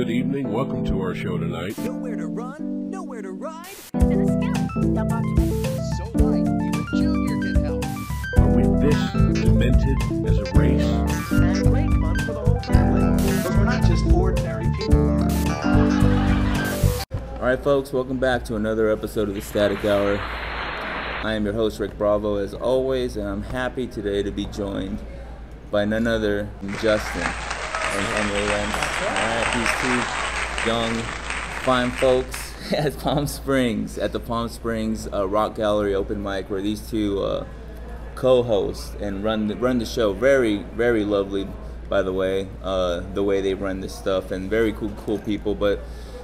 good evening. Welcome to our show tonight. Nowhere to run, nowhere to ride. And a scout. Dump on so light, even Junior can help. Are we this demented as a race? And a great fun for the whole family. Because we're not just ordinary people. Alright folks, welcome back to another episode of The Static Hour. I am your host, Rick Bravo, as always, and I'm happy today to be joined by none other than Justin and Emily Lentz. These two young, fine folks at Palm Springs, at the Palm Springs Rock Gallery open mic, where these two co-host and run the show. Very, very lovely, by the way they run this stuff, and very cool people. But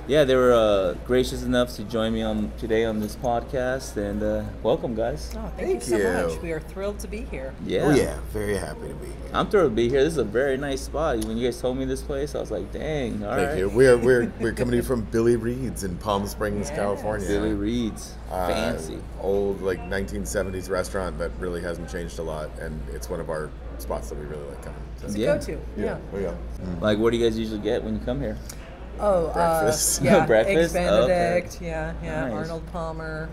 yeah, they were gracious enough to join me today on this podcast, and welcome, guys. Oh, thank you so much. We are thrilled to be here. Yeah. Oh, yeah, very happy to be here. I'm thrilled to be here. This is a very nice spot. When you guys told me this place, I was like, dang, all right. Thank you. We're coming to you from Billy Reeds in Palm Springs, California. Billy Reeds. Fancy. Old, like, 1970s restaurant that really hasn't changed a lot, and it's one of our spots that we really like coming. So. It's a go-to. Yeah. We go. Mm-hmm. Like, what do you guys usually get when you come here? Oh, breakfast. Yeah, breakfast. Eggs Benedict. Okay. Yeah. Nice. Arnold Palmer.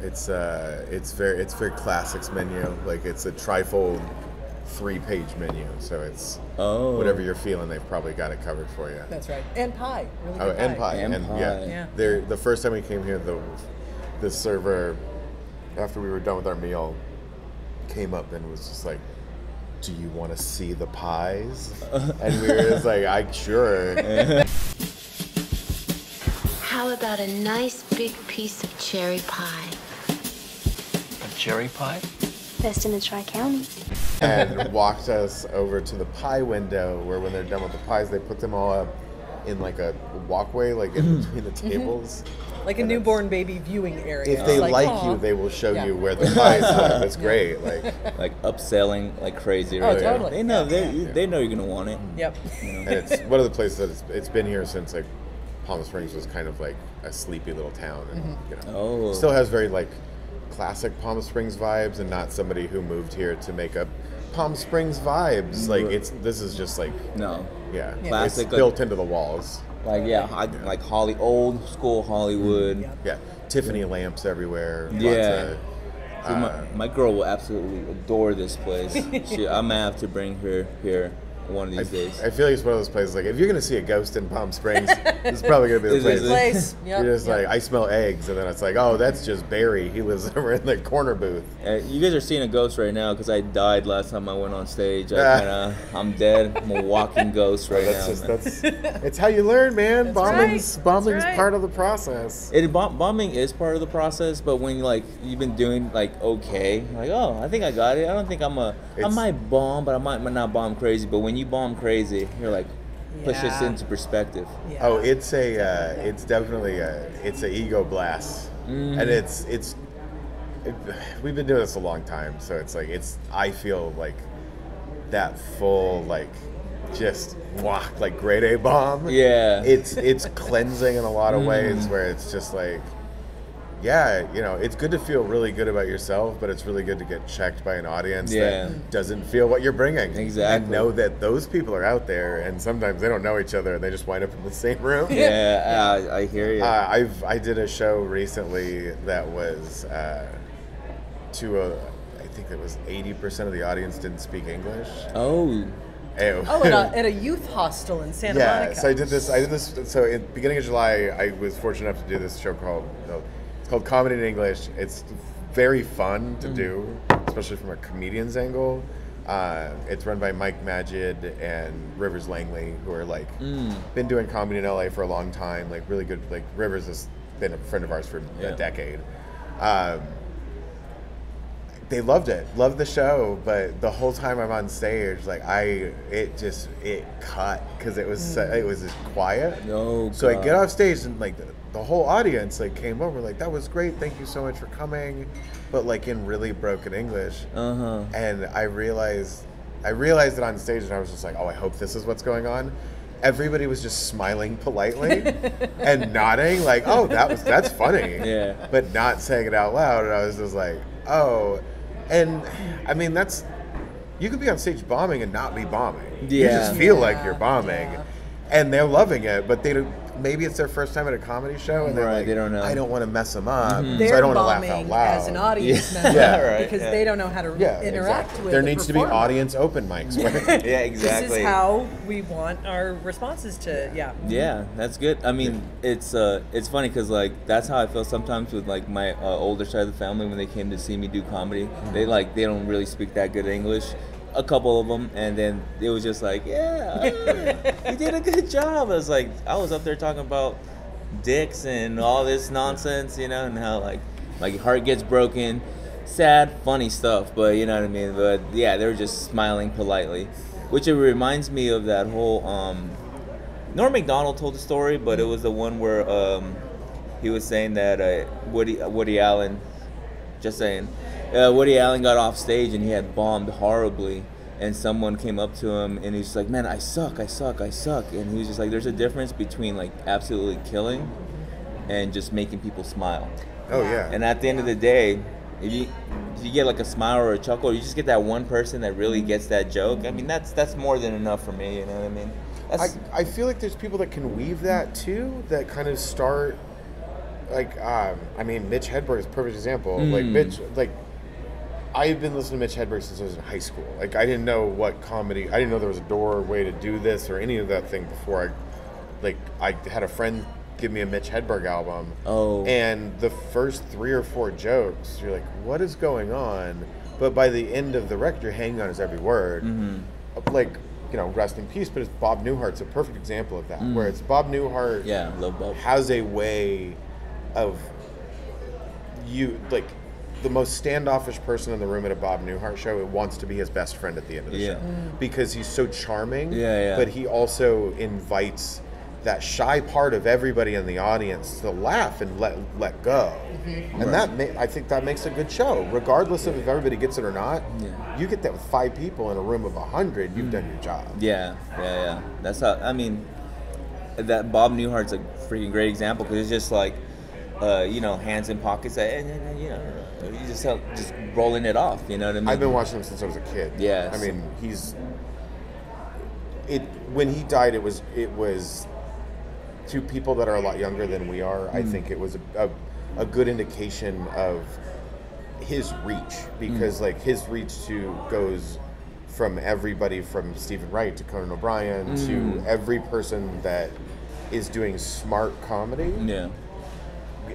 It's very classics menu. Like, it's a trifold, 3-page menu. So it's whatever you're feeling, they've probably got it covered for you. That's right. And pie. Really and pie. Yeah. The first time we came here, the server, after we were done with our meal, came up and was just like, "Do you want to see the pies?" And we were just like, sure. How about a nice big piece of cherry pie? A cherry pie? Best in the Tri-County. And walked us over to the pie window, where when they're done with the pies, they put them all up in like a walkway, like in between the tables. Like a newborn baby viewing area. If they like you, they will show you where the pies are. That's great. Like upselling like crazy. Right? Oh, totally. They know. They know you're gonna want it. Yep. You know? And it's one of the places that it's been here since, like, Palm Springs was kind of like a sleepy little town, and you know, still has very like classic Palm Springs vibes, and not somebody who moved here to make up Palm Springs vibes. Like, this is just like classic, it's built into the walls. Like, like old school Hollywood. Yeah, Tiffany lamps everywhere. Yeah. Lots of, my girl will absolutely adore this place. I'm going to have to bring her here one of these days. I feel like it's one of those places, like, if you're going to see a ghost in Palm Springs, it's probably going to be the place. You're just like, I smell eggs, and then it's like, oh, that's just Barry. He lives over in the corner booth. You guys are seeing a ghost right now, because I died last time I went on stage. I'm dead. I'm a walking ghost right now. It's how you learn, man. Bombing's part of the process. Bombing is part of the process, but when you've been doing I think I got it. I don't think I might bomb, but I might not bomb crazy. But when you bomb crazy, you're like, push this into perspective. Yeah. Oh, it's definitely an ego blast, and we've been doing this a long time, so it's like, I feel like that full, like, just grade A bomb. Yeah, it's cleansing in a lot of ways, where it's just like, yeah, you know, it's good to feel really good about yourself, but it's really good to get checked by an audience that doesn't feel what you're bringing. Exactly. And know that those people are out there, and sometimes they don't know each other, and they just wind up in the same room. Yeah, I hear you. I did a show recently that was I think it was 80% of the audience didn't speak English. At a youth hostel in Santa Monica. Yeah, so I did this. So in the beginning of July, I was fortunate enough to do this show called Comedy in English. It's very fun to do, especially from a comedian's angle. It's run by Mike Majid and Rivers Langley, who are been doing comedy in LA for a long time. Like, really good. Like, Rivers has been a friend of ours for a decade. They loved it. Loved the show, but the whole time I'm on stage, it cut, because it was it was just quiet. No. So I get off stage, and the whole audience came over, that was great, thank you so much for coming, but in really broken English. And I realized it on stage, and I was just like, I hope this is what's going on. Everybody was just smiling politely and nodding, that's funny. Yeah. But not saying it out loud, and I was just like, and I mean, you could be on stage bombing and not be bombing. Yeah. You just feel like you're bombing. and they're loving it, but they don't. Maybe it's their first time at a comedy show, and they're like, they don't know. I don't want to mess them up, so I don't want to laugh out loud as an audience member, because they don't know how to interact with. There needs to be audience open mics. Yeah, exactly. This is how we want our responses to. Yeah, that's good. I mean, it's funny because like that's how I feel sometimes with like my older side of the family when they came to see me do comedy. They don't really speak that good English. A couple of them, and then it was just like, you did a good job. I was like, I was up there talking about dicks and all this nonsense, you know, and how like your heart gets broken, sad, funny stuff, but you know what I mean? But yeah, they were just smiling politely, which it reminds me of that whole, Norm MacDonald told the story, but it was the one where he was saying that Woody Allen, just saying, Woody Allen got off stage and he had bombed horribly, and someone came up to him and he's like, man, I suck, and he was just like, there's a difference between like absolutely killing and just making people smile. And at the end of the day, if you get like a smile or a chuckle, or you just get that one person that really gets that joke, I mean, that's more than enough for me, you know what I mean? I feel like there's people that can weave that too, that kind of start like, I mean, Mitch Hedberg is a perfect example. Like I've been listening to Mitch Hedberg since I was in high school. Like, I didn't know what comedy, I didn't know there was a doorway to do this or any of that thing before I had a friend give me a Mitch Hedberg album. And the first 3 or 4 jokes, you're like, what is going on? But by the end of the record, you're hanging on his every word. Like, you know, rest in peace, but it's Bob Newhart's a perfect example of that, where it's Bob Newhart has a way of the most standoffish person in the room at a Bob Newhart show, it wants to be his best friend at the end of the show. Because he's so charming, but he also invites that shy part of everybody in the audience to laugh and let go. And I think that makes a good show. Regardless of if everybody gets it or not, you get that with 5 people in a room of 100, you've done your job. That's how, I mean, that Bob Newhart's a freaking great example, because it's just like, you know, hands in pockets, you know, you just rolling it off, you know what I mean? I've been watching him since I was a kid. I mean, when he died, it was to people that are a lot younger than we are. I think it was a good indication of his reach, because like his reach goes from everybody, from Stephen Wright to Conan O'Brien to every person that is doing smart comedy.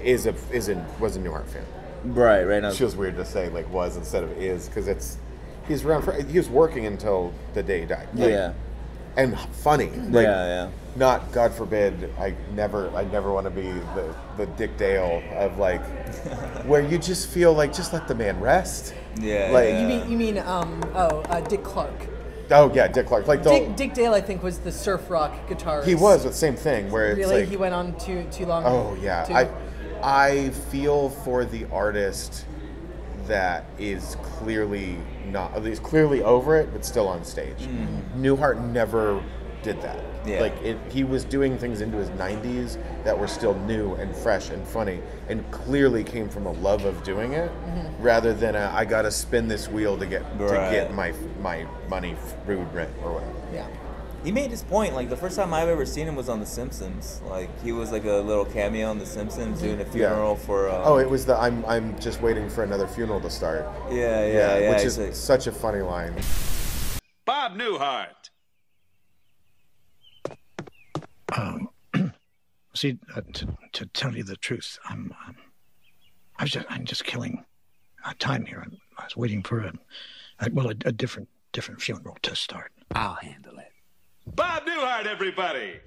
Was a Newhart fan. Right. It feels weird to say like was instead of is, because he's around for, he was working until the day he died. And funny. Not, God forbid, I never want to be the Dick Dale of like where you just feel like just let the man rest. You mean Dick Clark. Oh yeah, Dick Clark. Like Dick Dale, I think, was the surf rock guitarist. He was the same thing. Where it's really like, he went on too long. Oh yeah, I feel for the artist that is clearly over it, but still on stage. Newhart never did that. He was doing things into his 90s that were still new and fresh and funny, and clearly came from a love of doing it, rather than I gotta spin this wheel to get my money, food, rent, or whatever. Yeah. He made his point. Like, the first time I've ever seen him was on The Simpsons. Like, he was like a little cameo on The Simpsons doing a funeral for. It was the I'm just waiting for another funeral to start. Yeah. Which is such a funny line. Bob Newhart. See, to tell you the truth, I'm just killing time here. I was waiting for a different funeral to start. I'll handle it. Bob Newhart, everybody!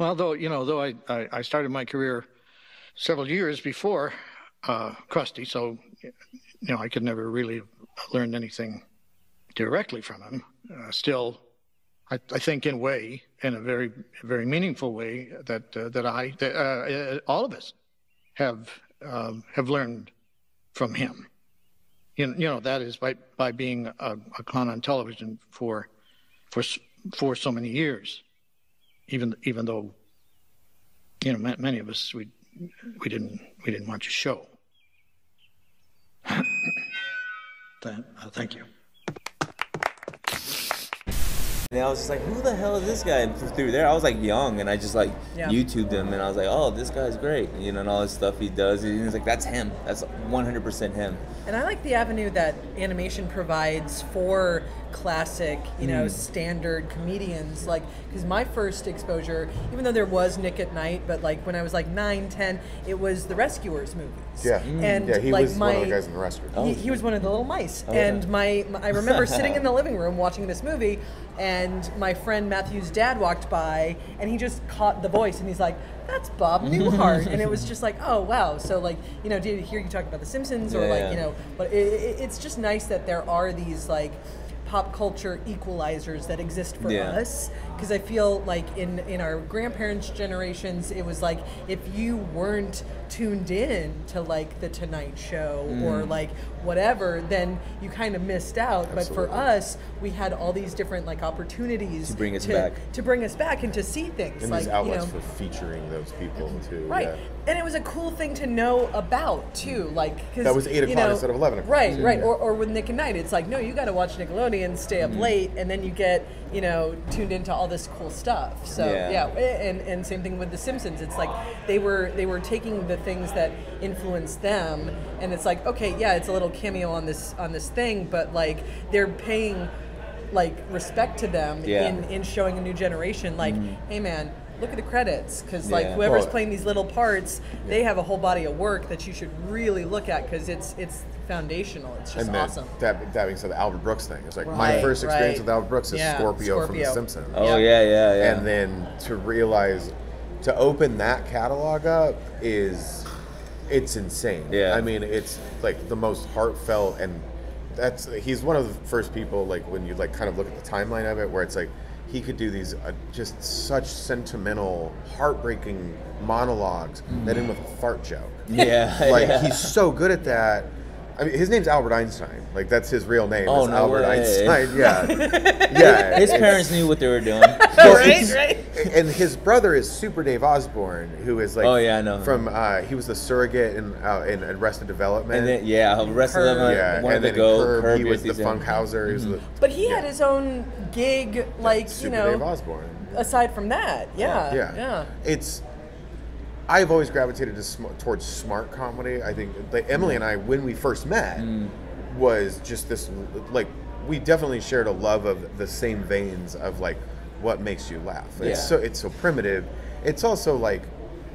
Well, though I started my career several years before Krusty, so, I could never really have learned anything directly from him. Still, I think in a very, very meaningful way, that all of us have learned from him. That is by being a clown on television for so many years, even though many of us we didn't watch a show. Thank you. And I was just like, who the hell is this guy? And through there, I was like young, and I just like YouTubed him, and I was like, oh, this guy's great, you know, and all this stuff he does. And it's like, that's him. That's 100% him. And I like the avenue that animation provides for classic, you know, standard comedians. Like, because my first exposure, even though there was Nick at Night, but like when I was like 9, 10, it was the Rescuers movies. Yeah, and yeah, he like was one of the guys in the Rescuers. He was one of the little mice. Oh, and I remember sitting in the living room watching this movie, and my friend Matthew's dad walked by, and he just caught the voice, and he's like, that's Bob Newhart. And it was just like, oh, wow. So, like, you know, did you hear you talk about The Simpsons? Or, like, you know, but it's just nice that there are these, like, pop culture equalizers that exist for us. Because I feel like in our grandparents' generations, it was like, if you weren't tuned in to like The Tonight Show or like whatever, then you kind of missed out. Absolutely. But for us, we had all these different like opportunities to bring us back and to see things. And like, these outlets, you know, for featuring those people too. Right, and it was a cool thing to know about too. Like, cause, that was 8 o'clock instead of 11 o'clock. Right, right. Or with Nick at Night, it's like, no, you got to watch Nickelodeon, stay up late, and then you get, you know, tuned into all this cool stuff. So and same thing with The Simpsons. It's like they were taking the things that influenced them, and it's like, okay, yeah, it's a little cameo on this thing, but like they're paying like respect to them in showing a new generation. Like, hey man, look at the credits, because like whoever's playing these little parts, they have a whole body of work that you should really look at, because it's foundational. It's just awesome. That being said, the Albert Brooks thing. It's like my first experience with Albert Brooks is Scorpio from The Simpsons. Oh yeah. And then to realize, to open that catalog up it's insane. Yeah. I mean, it's like the most heartfelt, and he's one of the first people, like when you like kind of look at the timeline of it, where it's like, he could do these just such sentimental, heartbreaking monologues that end with a fart joke. Yeah. Like, he's so good at that. I mean, his name's Albert Einstein. Like, that's his real name. Oh, no Albert Einstein. Yeah. Yeah. His parents knew what they were doing. Right. And his brother is Super Dave Osborne, who is like, oh yeah, I know. From he was the surrogate in Arrested Development. And then Arrested Development. Yeah. Wanted and then to go. Curb, he was the Funkhauser. But he had his own gig, like Super Dave Osborne. Aside from that, I've always gravitated towards smart comedy. I think like Emily and I, when we first met, was just this, like, we definitely shared a love of the same veins of like what makes you laugh. Yeah. It's so primitive. It's also like,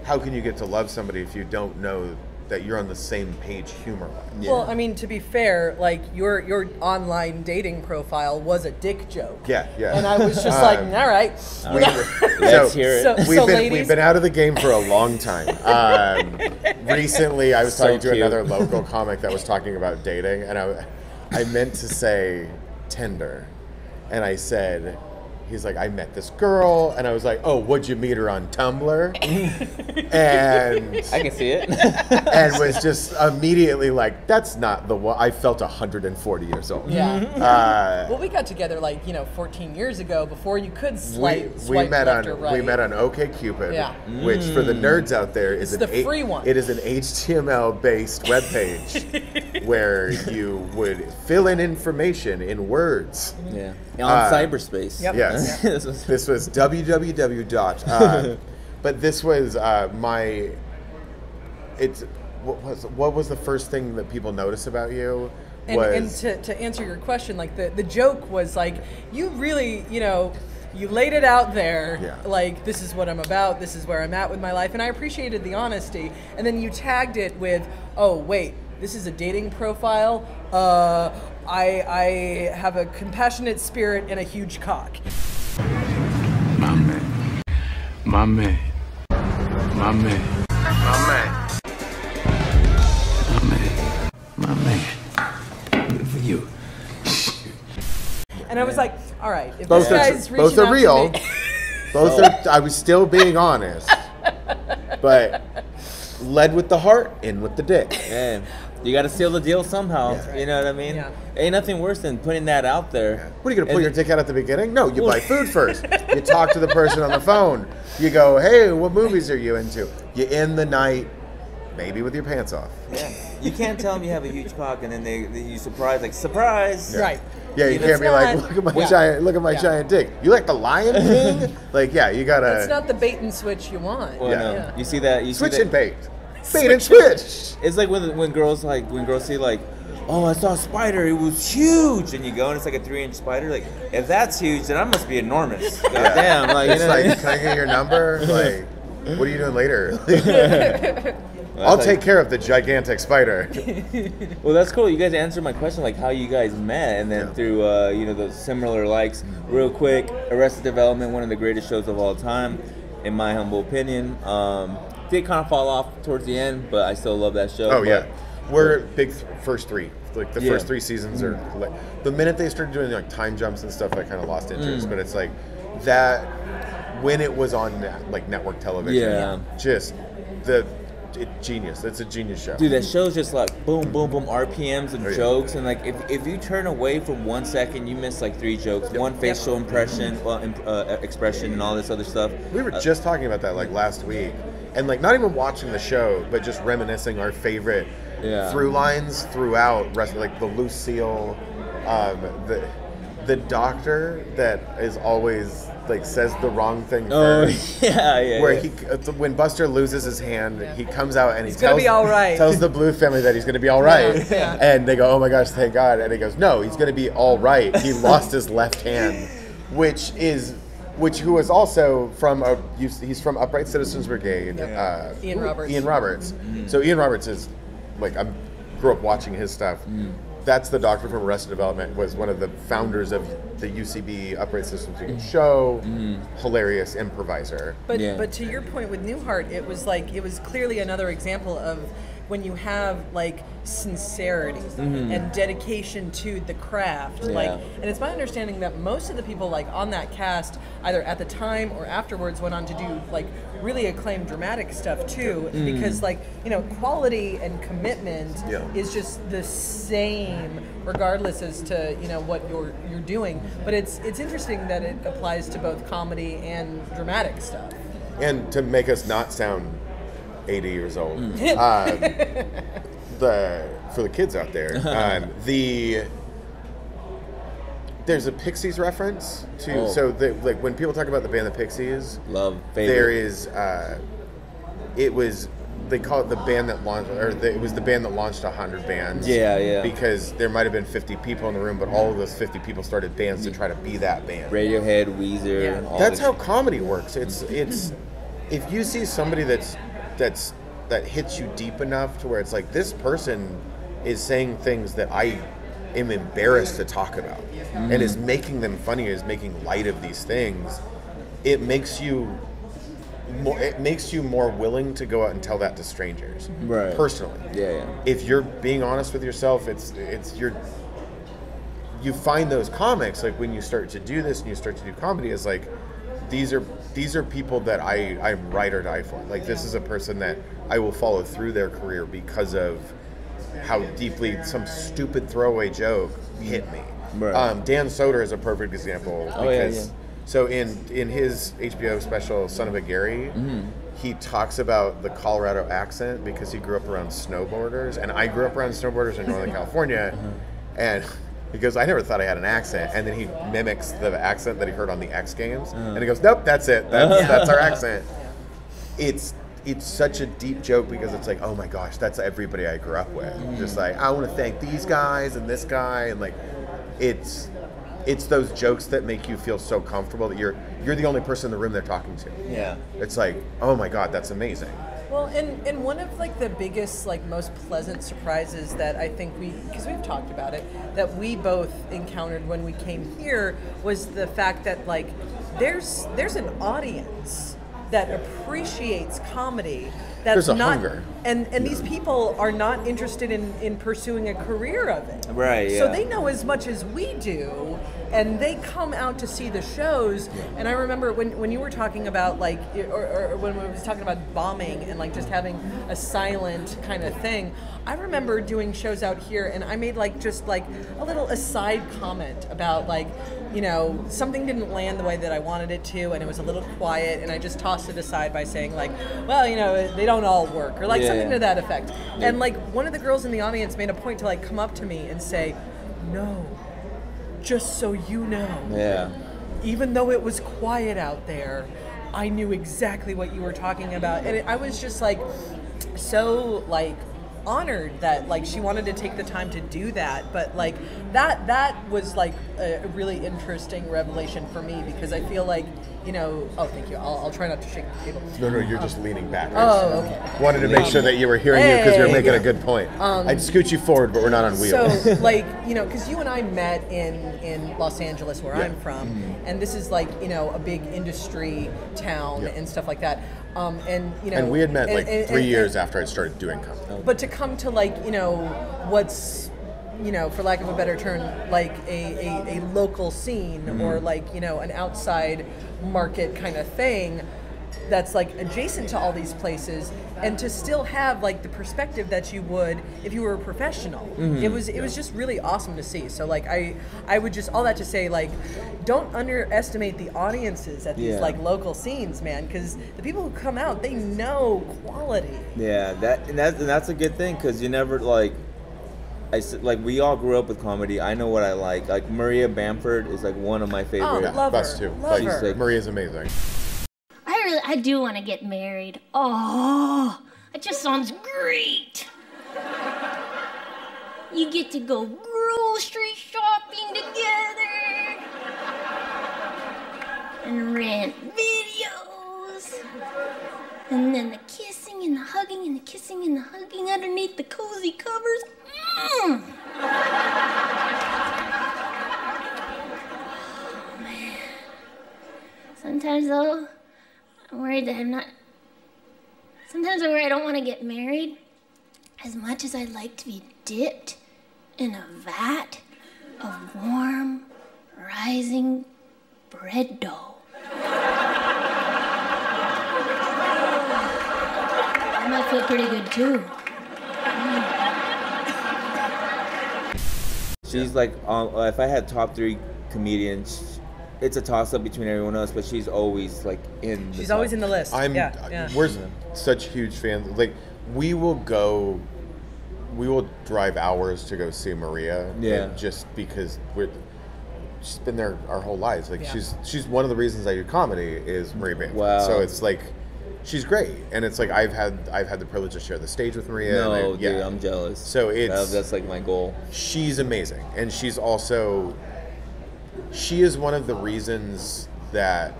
how can you get to love somebody if you don't know that you're on the same page humor-wise? Yeah. Well, I mean, to be fair, like your online dating profile was a dick joke. Yeah. And I was just like, all right. Let's hear it. We've been out of the game for a long time. Recently, I was talking to another local comic that was talking about dating, and I meant to say Tinder, and I said, he's like, I met this girl, and I was like, oh, would you meet her on Tumblr? And I can see it. And was just immediately like, that's not the one. I felt 140 years old. Yeah. Well, we got together like 14 years ago, before you could swipe left or right. We met on OkCupid, which for the nerds out there is the free one. It is an HTML-based webpage where you would fill in information in words. Yeah. On cyberspace. Yep. Yeah. This was www. But this was my. It's what was the first thing that people notice about you? And to answer your question, like the joke was like, you really you laid it out there. Yeah. Like, this is what I'm about. This is where I'm at with my life, and I appreciated the honesty. And then you tagged it with, oh wait, this is a dating profile. I have a compassionate spirit and a huge cock. My man. My man. My man. My man. My man. My man. Good for you. And I was like, all right, if this guy's reaching out to me. Both are real. I was still being honest. But led with the heart, in with the dick. Yeah. You got to seal the deal somehow. Yeah. You know what I mean? Yeah. Ain't nothing worse than putting that out there. Yeah. What, are you going to pull your dick out at the beginning? No, you buy food first. You talk to the person on the phone. You go, hey, what movies are you into? You end the night, maybe with your pants off. Yeah. You can't tell them you have a huge cock and then you surprise, like, surprise. Yeah. Right. Yeah, you can't be like, look at my giant, look at my giant dick. You like the Lion King? Like, yeah, you gotta. It's not the bait and switch you want. Well, yeah. Yeah. You see that? You switch see that? And bait. Bait and switch. It's like when girls see like, oh, I saw a spider. It was huge, and you go and it's like a 3-inch spider. Like, if that's huge, then I must be enormous. God damn, like, it's like, can I get your number? Like, what are you doing later? Well, I'll take care of the gigantic spider. Well, that's cool. You guys answered my question, like how you guys met, and then through you know, those similar likes. Real quick, Arrested Development, one of the greatest shows of all time, in my humble opinion. Did kind of fall off towards the end, but I still love that show. Oh yeah, we're big first three. Like the first three seasons are. The minute they started doing like time jumps and stuff, I kind of lost interest. But it's like that when it was on like network television. Yeah, just the. It's genius. It's a genius show. Dude, that show's just like boom, boom, boom, RPMs and jokes, and like if you turn away for 1 second, you miss like 3 jokes, one facial impression, expression, and all this other stuff. We were just talking about that like last week, and like not even watching the show, but just reminiscing our favorite through lines throughout. Like the Lucille, the doctor that is always. Like says the wrong thing first. Where he, when Buster loses his hand, he comes out and he tells the Blue family that he's gonna be all right, and they go, "Oh my gosh, thank God!" And he goes, "No, he's gonna be all right. He lost his left hand," who was also from he's from Upright Citizens Brigade. Ian Roberts. Ian Roberts. So Ian Roberts is like I grew up watching his stuff. That's the doctor from Arrested Development, was one of the founders of the UCB Upright Systems show, hilarious improviser. But to your point with Newhart, it was like, it was clearly another example of when you have like sincerity and dedication to the craft. And it's my understanding that most of the people like on that cast, either at the time or afterwards, went on to do like really acclaimed dramatic stuff too, because like, you know, quality and commitment is just the same regardless as to, you know, what you're doing. But it's interesting that it applies to both comedy and dramatic stuff. And to make us not sound 80 years old. For the kids out there, there's a Pixies reference to so like when people talk about the band the Pixies, there is it was they call it the band that launched, or it was the band that launched 100 bands. Yeah. Because there might have been 50 people in the room, but all of those 50 people started bands to try to be that band. Radiohead, Weezer. Yeah. That's how comedy works. It's if you see somebody that hits you deep enough to where it's like, this person is saying things that I am embarrassed to talk about and is making them funny, is making light of these things, it makes you more willing to go out and tell that to strangers personally. If you're being honest with yourself, you find those comics, like when you start to do this and you start to do comedy, it's like, these are people that I'm ride or die for. Like, this is a person that I will follow through their career because of how deeply some stupid throwaway joke hit me. Dan Soder is a perfect example. So in his HBO special, Son of a Gary, he talks about the Colorado accent because he grew up around snowboarders, and I grew up around snowboarders in Northern California, and he goes, I never thought I had an accent. And then he mimics the accent that he heard on the X Games. And he goes, nope, that's it. That's our accent. It's such a deep joke because it's like, oh my gosh, that's everybody I grew up with. Just like, I want to thank these guys and this guy. And like, it's those jokes that make you feel so comfortable that you're the only person in the room they're talking to. Yeah. It's like, oh my God, that's amazing. Well, and one of like the biggest, like most pleasant surprises that I think because we've talked about it, that we both encountered when we came here was the fact that like there's an audience that appreciates comedy. That's not hunger. And these people are not interested in pursuing a career of it. Right. Yeah. So they know as much as we do, and they come out to see the shows. And I remember when you were talking about like, or when we was talking about bombing and like just having a silent kind of thing. I remember doing shows out here, and I made like just like a little aside comment about like, you know, something didn't land the way that I wanted it to, and it was a little quiet, and I just tossed it aside by saying like, well, you know, they don't. don't all work, or like something to that effect. Yeah. And like one of the girls in the audience made a point to like come up to me and say, "No, just so you know, even though it was quiet out there, I knew exactly what you were talking about." And I was just like, so like honored that like she wanted to take the time to do that. But like that was like a really interesting revelation for me, because I feel like, you know, oh, thank you. I'll try not to shake the table. No, you're just leaning back. Oh, okay. Wanted to make sure that you were hearing you, because you're making a good point. I'd scoot you forward, but we're not on wheels. So, like, you know, because you and I met in Los Angeles, where I'm from, and this is like, you know, a big industry town and stuff like that. And you know, and we had met like three years after I started doing comedy. But to come to like, you know, what's, you know, for lack of a better term, like a local scene or like, you know, an outside market kind of thing that's like adjacent to all these places, and to still have like the perspective that you would if you were a professional. It was just really awesome to see. So like I would just, all that to say, like, don't underestimate the audiences at these like local scenes, man, because the people who come out, they know quality. Yeah, that's a good thing, because you never like, we all grew up with comedy. I know what I like. Like Maria Bamford is like one of my favorite. Oh, love her. Too. Love her. Like, Maria's amazing. I do want to get married. Oh, it just sounds great. You get to go grocery shopping together and rent videos, and then the kissing and the hugging and the kissing and the hugging underneath the cozy covers. Oh, man. Sometimes though, I'm worried that I'm not. Sometimes I'm worried I don't want to get married. As much as I'd like to be dipped in a vat of warm, rising bread dough. That might feel pretty good too. She's like, if I had top three comedians, it's a toss-up between everyone else, but she's always like in. She's always in the list. We're such huge fans. Like, we will drive hours to go see Maria. Yeah. Just because she's been there our whole lives. Like, she's one of the reasons I do comedy is Maria Bamford. Wow. So it's like, she's great, and it's like I've had the privilege to share the stage with Maria. Dude, I'm jealous. So that's like my goal. She's amazing, and she's also, she is one of the reasons that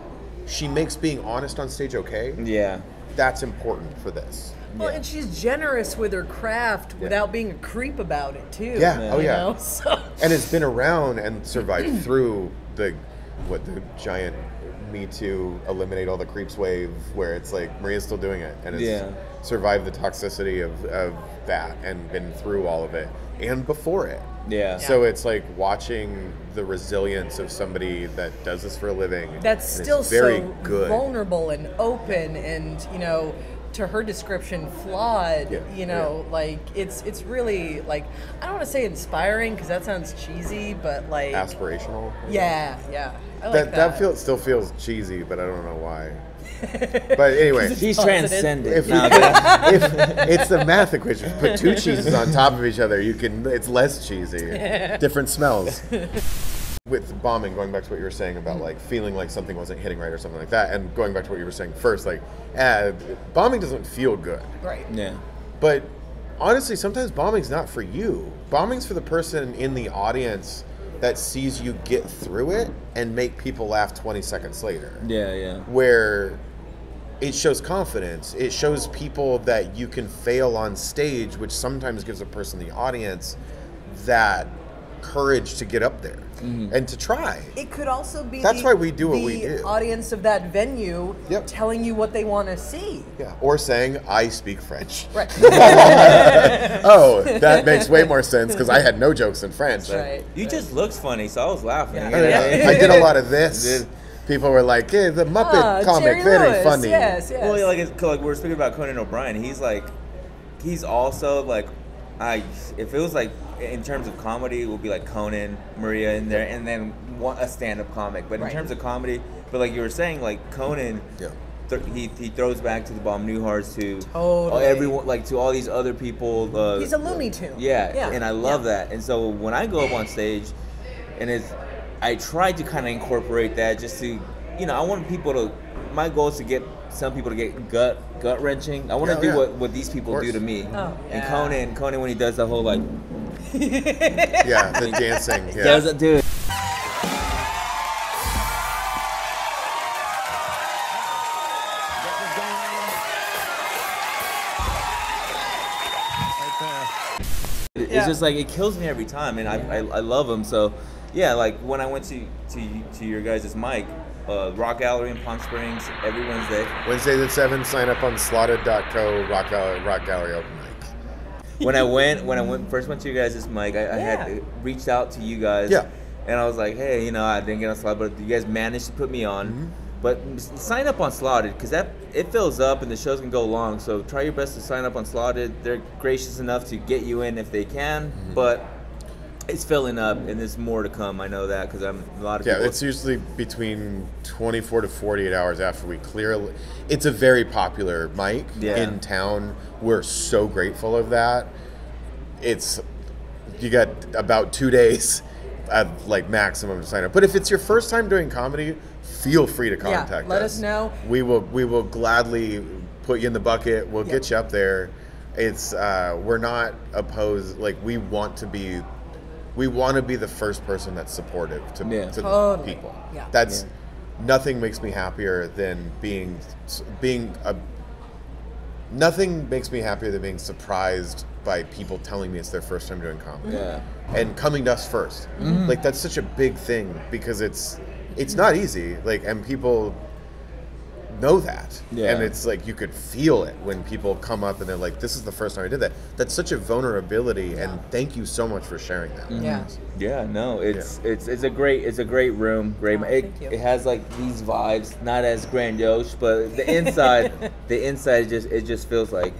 she makes being honest on stage okay. Yeah, that's important for this. Well, and she's generous with her craft without being a creep about it too. Yeah, oh yeah. You know? So. And it's been around and survived through the giant Me Too, eliminate all the creeps wave, where it's like Maria's still doing it, and it's survived the toxicity of that, and been through all of it and before it. Yeah. So it's like watching the resilience of somebody that does this for a living. That's still very good. Vulnerable and open, and, you know, to her description, flawed. Yeah. You know, like it's really like, I don't want to say inspiring because that sounds cheesy, but like aspirational. Yeah, yeah. I like that still feels cheesy, but I don't know why. But anyway, she's transcendent. If it's the math equation. Put two cheeses on top of each other, it's less cheesy. Different smells. With bombing, going back to what you were saying about like feeling like something wasn't hitting right or something like that, and going back to what you were saying first, like bombing doesn't feel good. Right. Yeah. But honestly, sometimes bombing's not for you. Bombing's for the person in the audience that sees you get through it and make people laugh 20 seconds later. Yeah, yeah. Where it shows confidence. It shows people that you can fail on stage, which sometimes gives a person in the audience that courage to get up there and to try. It could also be that's why we do what we do. The audience of that venue telling you what they want to see. Yeah, or saying, I speak French. Right. Oh, that makes way more sense, because I had no jokes in French. Right. You just looked funny, so I was laughing. Yeah. Yeah. I did a lot of this. People were like, hey, the Muppet comic, very funny. Yes, yes. Well, like we're speaking about Conan O'Brien. He's like, he's also like, if it was like, in terms of comedy, it will be like Conan, Maria in there, and then a stand-up comic. But in terms of comedy, but like you were saying, like Conan he throws back to the Bob Newharts, to everyone, like to all these other people. He's a Looney Tune. Yeah, and I love that. And so when I go up on stage, and I try to kind of incorporate that, just to, you know, I want people to. My goal is to get some people to get gut wrenching. I want to do what these people do to me. And Conan when he does the whole like. The dancing. Yeah. Does it, dude? It's just like, it kills me every time, and I love them. So, yeah, like when I went to your guys' mic, Rock Gallery in Palm Springs every Wednesday. Wednesday the 7th, sign up on slotted.co, Rock Gallery open mic. When I first went to you guys' mic, I had reached out to you guys, and I was like, hey, you know, I didn't get on Slotted, but you guys managed to put me on. But sign up on Slotted, because it fills up and the shows can go long. So try your best to sign up on Slotted. They're gracious enough to get you in if they can, but it's filling up and there's more to come. I know that because I'm a lot of people. Yeah, it's usually between 24 to 48 hours after we clear. It's a very popular mic in town. We're so grateful of that. You got about 2 days at like maximum to sign up. But if it's your first time doing comedy, feel free to contact us. Let us know. We will gladly put you in the bucket. We'll get you up there. It's we're not opposed. Like we want to be the first person that's supportive to people. Yeah. That's nothing makes me happier than being surprised by people telling me it's their first time doing comedy. Yeah. And coming to us first. Mm-hmm. Like that's such a big thing, because it's not easy, like, and people know that. Yeah. And it's like you could feel it when people come up and they're like, this is the first time I did that. That's such a vulnerability, and thank you so much for sharing that. Mm-hmm. Yeah. Yeah, no, it's a great room. Great. Oh, it has like these vibes, not as grandiose, but the inside it just feels like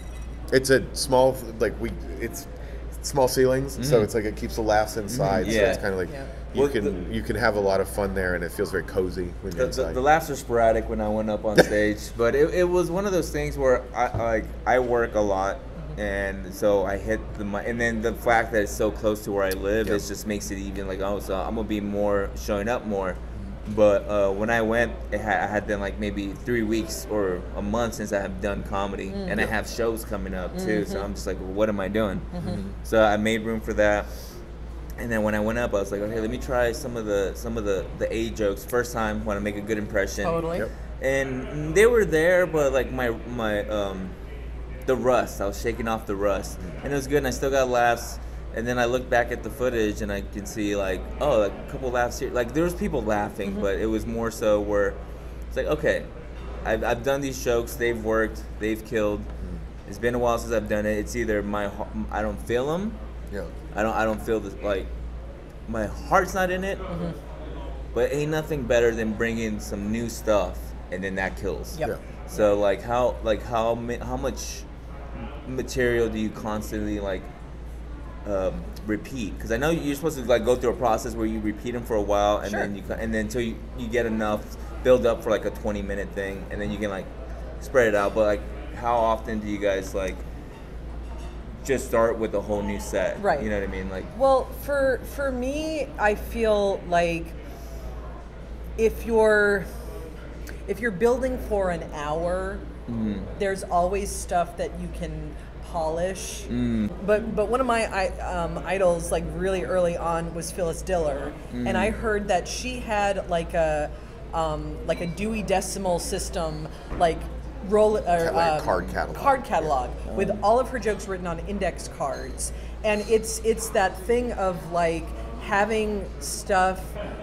it's a small, like it's small ceilings, so it's like it keeps the laughs inside. So it's kind of like you can have a lot of fun there, and it feels very cozy when you're inside. The laughs are sporadic when I went up on stage, but it was one of those things where I work a lot, and so I hit the mic, and then the fact that it's so close to where I live, it just makes it even like, so I'm gonna be showing up more. But when I went, I had been like maybe 3 weeks or a month since I have done comedy, and I have shows coming up too. So I'm just like, well, what am I doing? So I made room for that. And then when I went up, I was like, okay, let me try some of the A jokes. First time, want to make a good impression. Totally. Yep. And they were there, but like the rust, I was shaking off the rust, and it was good, and I still got laughs. And then I look back at the footage, and I can see like, a couple laughs here. Like there was people laughing, but it was more so where it's like, okay, I've done these jokes, they've worked, they've killed. It's been a while since I've done it. It's either I don't feel them. Yeah. I don't feel this, like my heart's not in it. But ain't nothing better than bringing some new stuff, and then that kills. Yep. Yeah. So like how much material do you constantly like? Repeat, because I know you're supposed to like go through a process where you repeat them for a while, and then until you get enough build up for like a 20-minute thing, and then you can like spread it out. But like, how often do you guys like just start with a whole new set? Right. You know what I mean? Like, well, for me, I feel like if you're building for an hour, there's always stuff that you can polish. But one of my idols, like really early on, was Phyllis Diller, and I heard that she had like a Dewey Decimal System, like card catalog with all of her jokes written on index cards, and it's that thing of like having stuff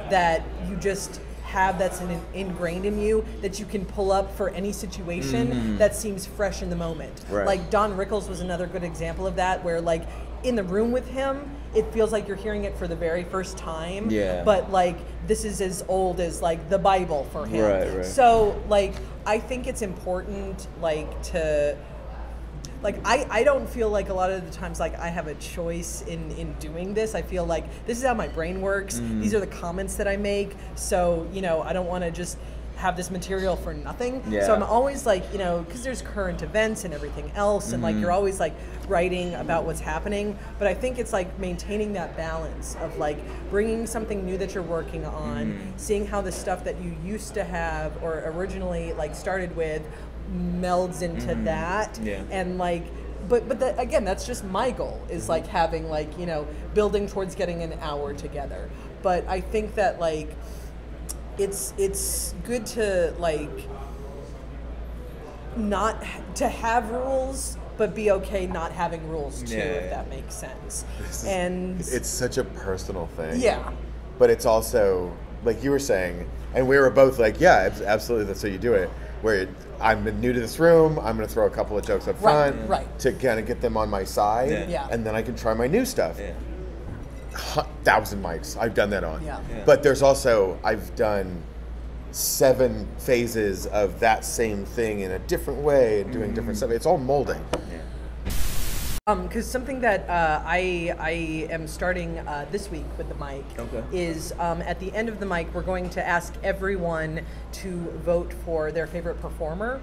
that you just have that's ingrained in you that you can pull up for any situation that seems fresh in the moment. Right. Like Don Rickles was another good example of that, where like in the room with him, it feels like you're hearing it for the very first time. Yeah. But like this is as old as like the Bible for him. Right. So like I think it's important like to like I don't feel like a lot of the times like I have a choice in doing this. I feel like this is how my brain works. These are the comments that I make. So, you know, I don't want to just have this material for nothing. Yeah. So I'm always like, you know, because there's current events and everything else, and like you're always like writing about what's happening. But I think it's like maintaining that balance of like bringing something new that you're working on, seeing how the stuff that you used to have or originally like started with melds into that, and like. But that, again, that's just my goal, is like having like, you know, building towards getting an hour together. But I think that like it's good to like not to have rules, but be okay not having rules too, if that makes sense. And it's such a personal thing. Yeah. But it's also like you were saying, and we were both like, yeah, absolutely, that's how you do it. Where I'm new to this room, I'm going to throw a couple of jokes up front to kind of get them on my side, and then I can try my new stuff. Yeah. 1,000 mics, I've done that on. Yeah. Yeah. But there's also, I've done 7 phases of that same thing in a different way, and doing different stuff. It's all molding. Yeah. Because something that I am starting this week with the mic is at the end of the mic, we're going to ask everyone to vote for their favorite performer.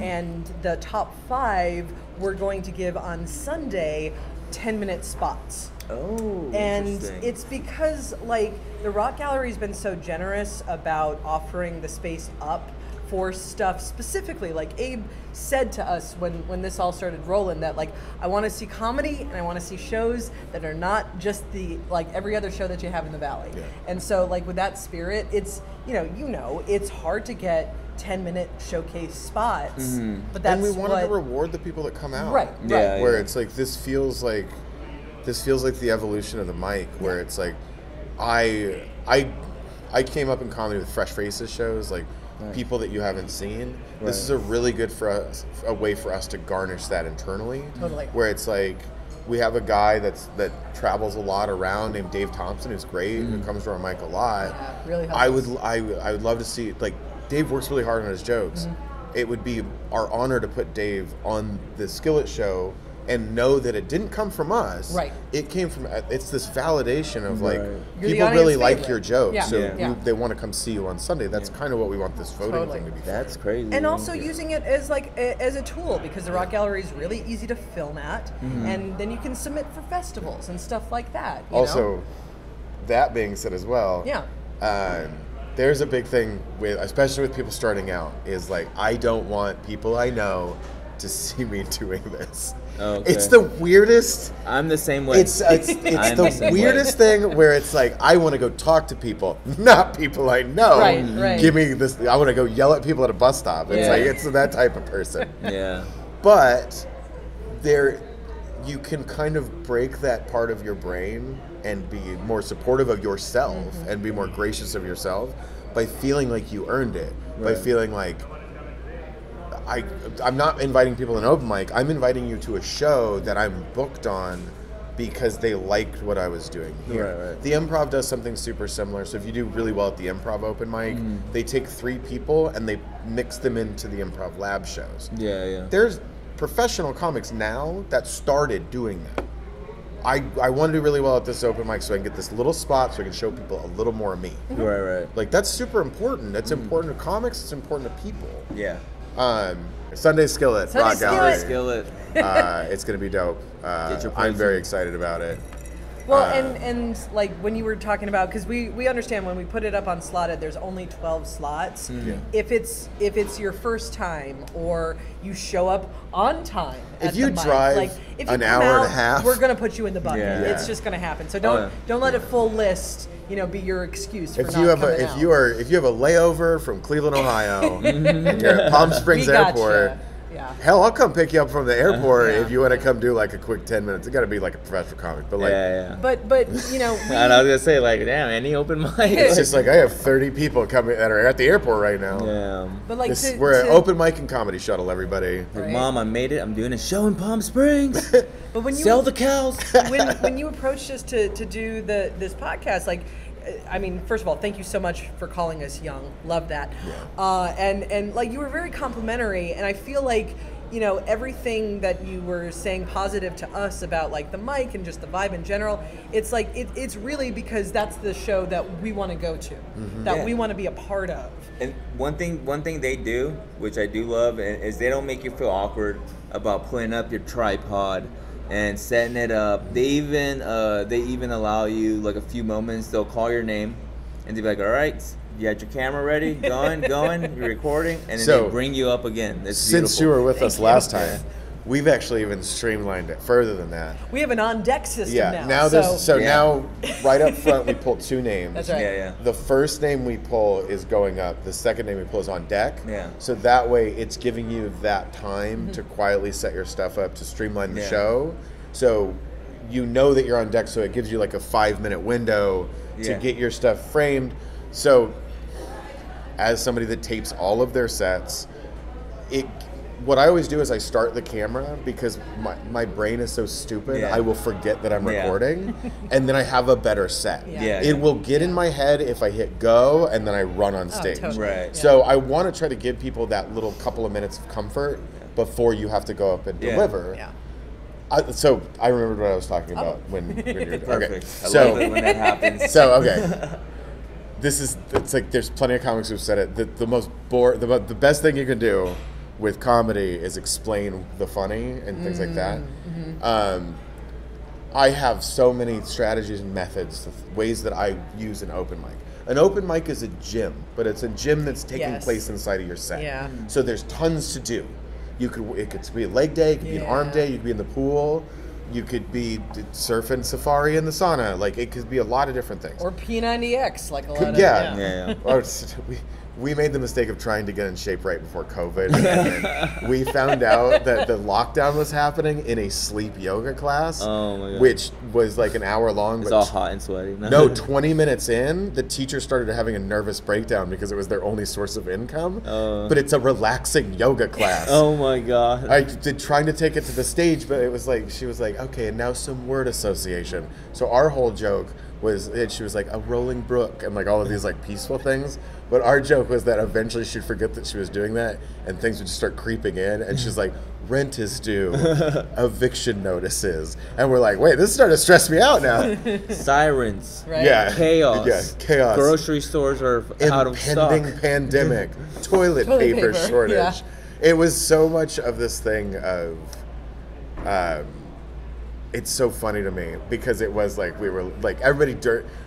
And the top 5 we're going to give on Sunday 10-minute spots. Oh, and it's because like the Rock Gallery's been so generous about offering the space up for stuff specifically. Like Abe said to us when this all started rolling that like, I want to see comedy and I want to see shows that are not just the like every other show that you have in the Valley. Yeah. And so like with that spirit, it's you know it's hard to get 10-minute showcase spots, but that's and we wanted to reward the people that come out. Right. Yeah, where it's like this feels like the evolution of the mic, where it's like I came up in comedy with Fresh Faces shows, like people that you haven't seen. This is a really good way for us to garnish that internally. Totally. Where it's like we have a guy that travels a lot around named Dave Thompson, who's great, who comes to our mic a lot. Yeah, really helps. I would love to see, like, Dave works really hard on his jokes. It would be our honor to put Dave on the Skillet show and know that it didn't come from us. Right. It came from, it's this validation of like, people really like your jokes, so they want to come see you on Sunday. That's kind of what we want this voting thing to be. That's crazy. And also using it as like, as a tool, because the Rock Gallery is really easy to film at, and then you can submit for festivals and stuff like that. You know? That being said as well, there's a big thing with, especially with people starting out, is like, I don't want people I know to see me doing this. Okay. It's the weirdest. I'm the same way. It's the weirdest thing where it's like, I want to go talk to people, not people I know. Right, right. Give me this. I want to go yell at people at a bus stop. It's like, it's that type of person. Yeah. But there, you can kind of break that part of your brain and be more supportive of yourself and be more gracious of yourself by feeling like you earned it, by feeling like, I'm not inviting people to an open mic. I'm inviting you to a show that I'm booked on because they liked what I was doing here. Right, right. The Improv does something super similar. So if you do really well at the Improv open mic, they take 3 people and they mix them into the Improv lab shows. Yeah, yeah. There's professional comics now that started doing that. I want to do really well at this open mic so I can get this little spot so I can show people a little more of me. Right, right. Like, that's super important. That's important to comics. It's important to people. Yeah. Sunday Skillet, Rock Gallery. Skillet. It's gonna be dope. I'm very excited about it. Well, and like when you were talking about, because we understand when we put it up on Slotted, there's only 12 slots. Yeah. If it's your first time or you show up on time, if you drive like, if you an hour out, and a half, we're gonna put you in the bucket. Yeah. It's just gonna happen. So don't let a full list, you know, be your excuse for if you have a layover from Cleveland, Ohio, and you're at Palm Springs Airport. Gotcha. Yeah. Hell, I'll come pick you up from the airport if you want to come do like a quick 10 minutes. It's got to be like a professional comic, but like, but you know. And I was gonna say like, damn, any open mic. It's just like I have 30 people coming that are at the airport right now. Yeah. But like, we're an open mic and comedy shuttle, everybody. Right. Mom, I made it. I'm doing a show in Palm Springs. But when you sell the cows. when you approached us to do this podcast, like. I mean, first of all, thank you so much for calling us young. Love that. Yeah. And like you were very complimentary, and I feel like you know, everything that you were saying positive to us about like the mic and just the vibe in general, it's like, it's really because that's the show that we want to go to, that we want to be a part of. And one thing they do, which I do love, is they don't make you feel awkward about putting up your tripod and setting it up. They even allow you like a few moments. They'll call your name and they'll be like, all right, you had your camera ready, going, you're recording, and then so, they bring you up again. It's since beautiful. You were with Thank us last you. Time, we've actually even streamlined it further than that. We have an on-deck system now. Now right up front we pull two names. That's right. The first name we pull is going up. The second name we pull is on deck. Yeah. So that way it's giving you that time to quietly set your stuff up to streamline the show. So you know that you're on deck, so it gives you like a 5-minute window to get your stuff framed. So as somebody that tapes all of their sets, what I always do is I start the camera because my brain is so stupid, I will forget that I'm recording, and then I have a better set. It will get in my head if I hit go, and then I run on stage. Oh, totally. Right. So I want to try to give people that little couple of minutes of comfort before you have to go up and deliver. So I remembered what I was talking about when you're done. Okay. I love it when that happens. So, okay. It's like there's plenty of comics who've said it. The best thing you can do with comedy is explain the funny and things like that. I have so many strategies and methods, ways that I use an open mic. An open mic is a gym, but it's a gym that's taking place inside of your set. So there's tons to do. It could be a leg day, it could be an arm day, you could be in the pool. You could be surfing, safari in the sauna. Like, it could be a lot of different things. Or P90X, like a lot of... We made the mistake of trying to get in shape right before COVID. And we found out that the lockdown was happening in a sleep yoga class, which was like an hour long. It's all hot and sweaty. No, 20 minutes in, the teacher started having a nervous breakdown because it was their only source of income. But it's a relaxing yoga class. Oh my God. I did trying to take it to the stage, but it was like, she was like, okay, and now some word association. So our whole joke was, she was like, a rolling brook and like all of these like peaceful things. But our joke was that eventually she'd forget that she was doing that and things would just start creeping in. And she's like, rent is due, eviction notices. And we're like, wait, this is starting to stress me out now. Sirens. Right? Yeah. Chaos. Yeah, chaos. Grocery stores are out of stock. Impending pandemic. Toilet paper shortage. Yeah. It was so much of this thing of... it's so funny to me because it was like we were like everybody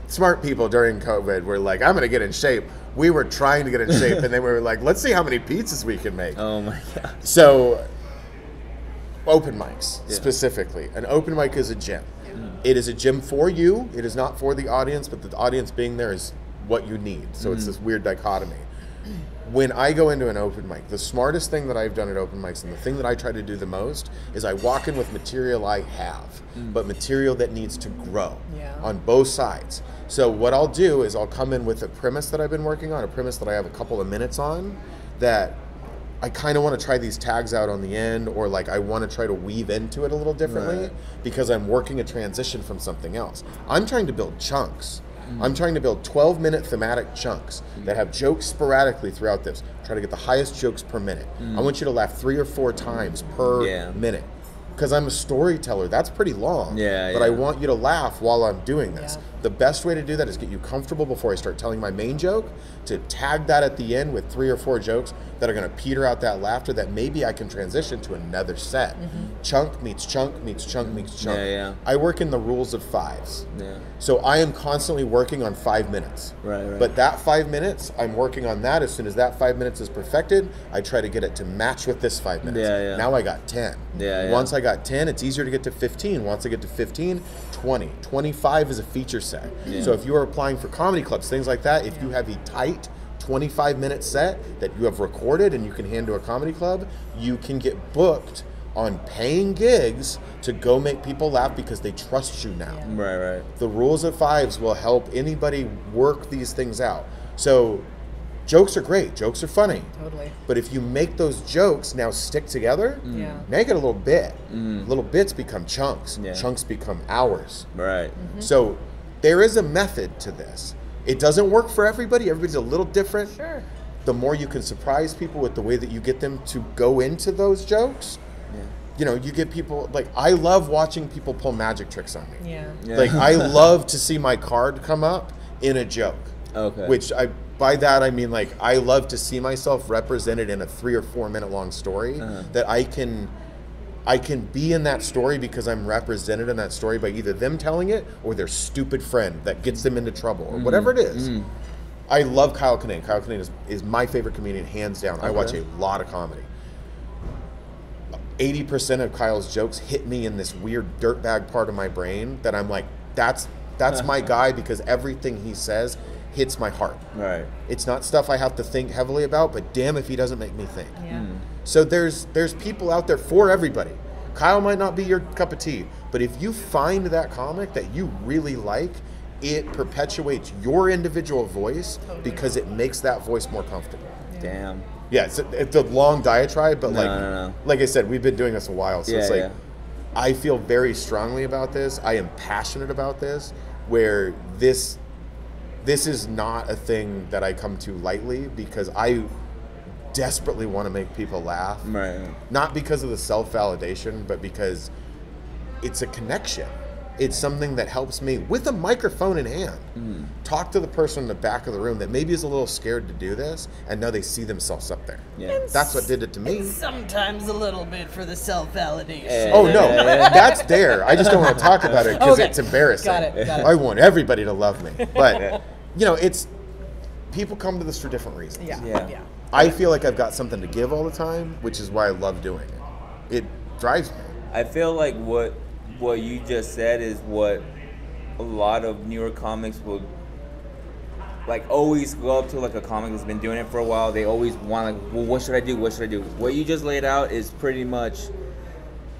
smart people during COVID were like, I'm gonna get in shape. We were trying to get in shape, and then we were like, let's see how many pizzas we can make. Oh my God. So open mics specifically. An open mic is a gym. It is a gym for you. It is not for the audience, but the audience being there is what you need. So it's this weird dichotomy. When I go into an open mic, the smartest thing that I've done at open mics and the thing that I try to do the most is I walk in with material I have, but material that needs to grow on both sides. So what I'll do is I'll come in with a premise that I've been working on, a premise that I have a couple of minutes on, that I kind of want to try these tags out on the end, or like I want to try to weave into it a little differently because I'm working a transition from something else. I'm trying to build chunks. I'm trying to build 12-minute thematic chunks that have jokes sporadically throughout this. Try to get the highest jokes per minute. I want you to laugh 3 or 4 times per minute. Because I'm a storyteller, that's pretty long. But I want you to laugh while I'm doing this. The best way to do that is get you comfortable before I start telling my main joke, to tag that at the end with 3 or 4 jokes that are gonna peter out that laughter that maybe I can transition to another set. Chunk meets chunk meets chunk meets chunk. I work in the rules of 5s. So I am constantly working on 5 minutes. Right. But that 5 minutes, I'm working on that. As soon as that 5 minutes is perfected, I try to get it to match with this 5 minutes. Now I got 10. Once I got 10, it's easier to get to 15. Once I get to 15, 20. 25 is a feature set. So if you are applying for comedy clubs, things like that, if you have a tight 25-minute set that you have recorded and you can hand to a comedy club, you can get booked on paying gigs to go make people laugh because they trust you now. Right. The rules of 5s will help anybody work these things out. So jokes are great, jokes are funny. Totally. But if you make those jokes now stick together, make it a little bit. Little bits become chunks. Chunks become hours. Right. So there is a method to this. It doesn't work for everybody. Everybody's a little different. Sure. the more you can surprise people with the way that you get them to go into those jokes. Yeah. You know, you get people, like, I love watching people pull magic tricks on me. Yeah. Yeah. Like, I love to see my card come up in a joke. Okay. Which I, by that I mean, like, I love to see myself represented in a 3 or 4 minute long story, that I can be in that story because I'm represented in that story by either them telling it or their stupid friend that gets them into trouble or whatever it is. I love Kyle Kinane. Kyle Kinane is my favorite comedian, hands down. Okay. I watch a lot of comedy. 80% of Kyle's jokes hit me in this weird dirtbag part of my brain that I'm like, that's my guy, because everything he says hits my heart. Right. It's not stuff I have to think heavily about, but damn if he doesn't make me think. Yeah. So there's people out there for everybody. Kyle might not be your cup of tea, but if you find that comic that you really like, it perpetuates your individual voice because it makes that voice more comfortable. Yeah. Damn. Yeah, it's a long diatribe, but like I said, we've been doing this a while, so yeah, it's like, yeah. I feel very strongly about this. I am passionate about this, where this is not a thing that I come to lightly, because I desperately want to make people laugh. Right. Not because of the self-validation, but because it's a connection. It's something that helps me, with a microphone in hand, talk to the person in the back of the room that maybe is a little scared to do this, and now they see themselves up there. Yeah. That's what did it to me. And sometimes a little bit for the self-validation. Oh, no. That's there. I just don't want to talk about it because it's embarrassing. Got it. I want everybody to love me. But, you know, it's people come to this for different reasons. Yeah. I feel like I've got something to give all the time, which is why I love doing it. It drives me. I feel like what you just said is what a lot of newer comics will, like, always go up to, like, a comic that's been doing it for a while. They always want, like, well, what should I do? What you just laid out is pretty much,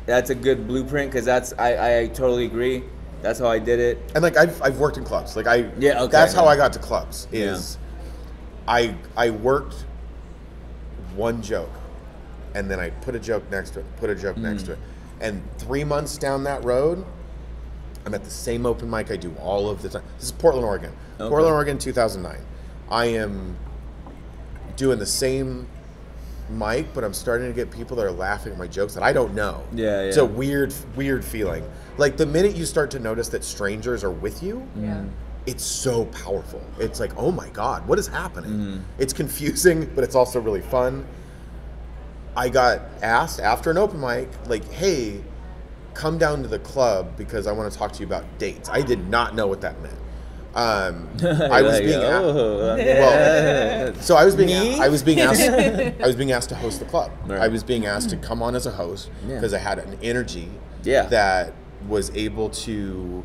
that's a good blueprint, because that's, I totally agree. That's how I did it. And, like, I've worked in clubs. Like, that's how I got to clubs, is I worked one joke, and then I put a joke next to it, put a joke next to it. And 3 months down that road, I'm at the same open mic I do all of the time. This is Portland, Oregon. Okay. Portland, Oregon, 2009. I am doing the same mic, but I'm starting to get people that are laughing at my jokes that I don't know. Yeah. It's a weird feeling. Like, the minute you start to notice that strangers are with you, it's so powerful. It's like, oh my God, what is happening? It's confusing, but it's also really fun. I got asked after an open mic, like, hey, come down to the club because I want to talk to you about dates. I did not know what that meant. I was being asked to host the club. Right. I was being asked to come on as a host because I had an energy that was able to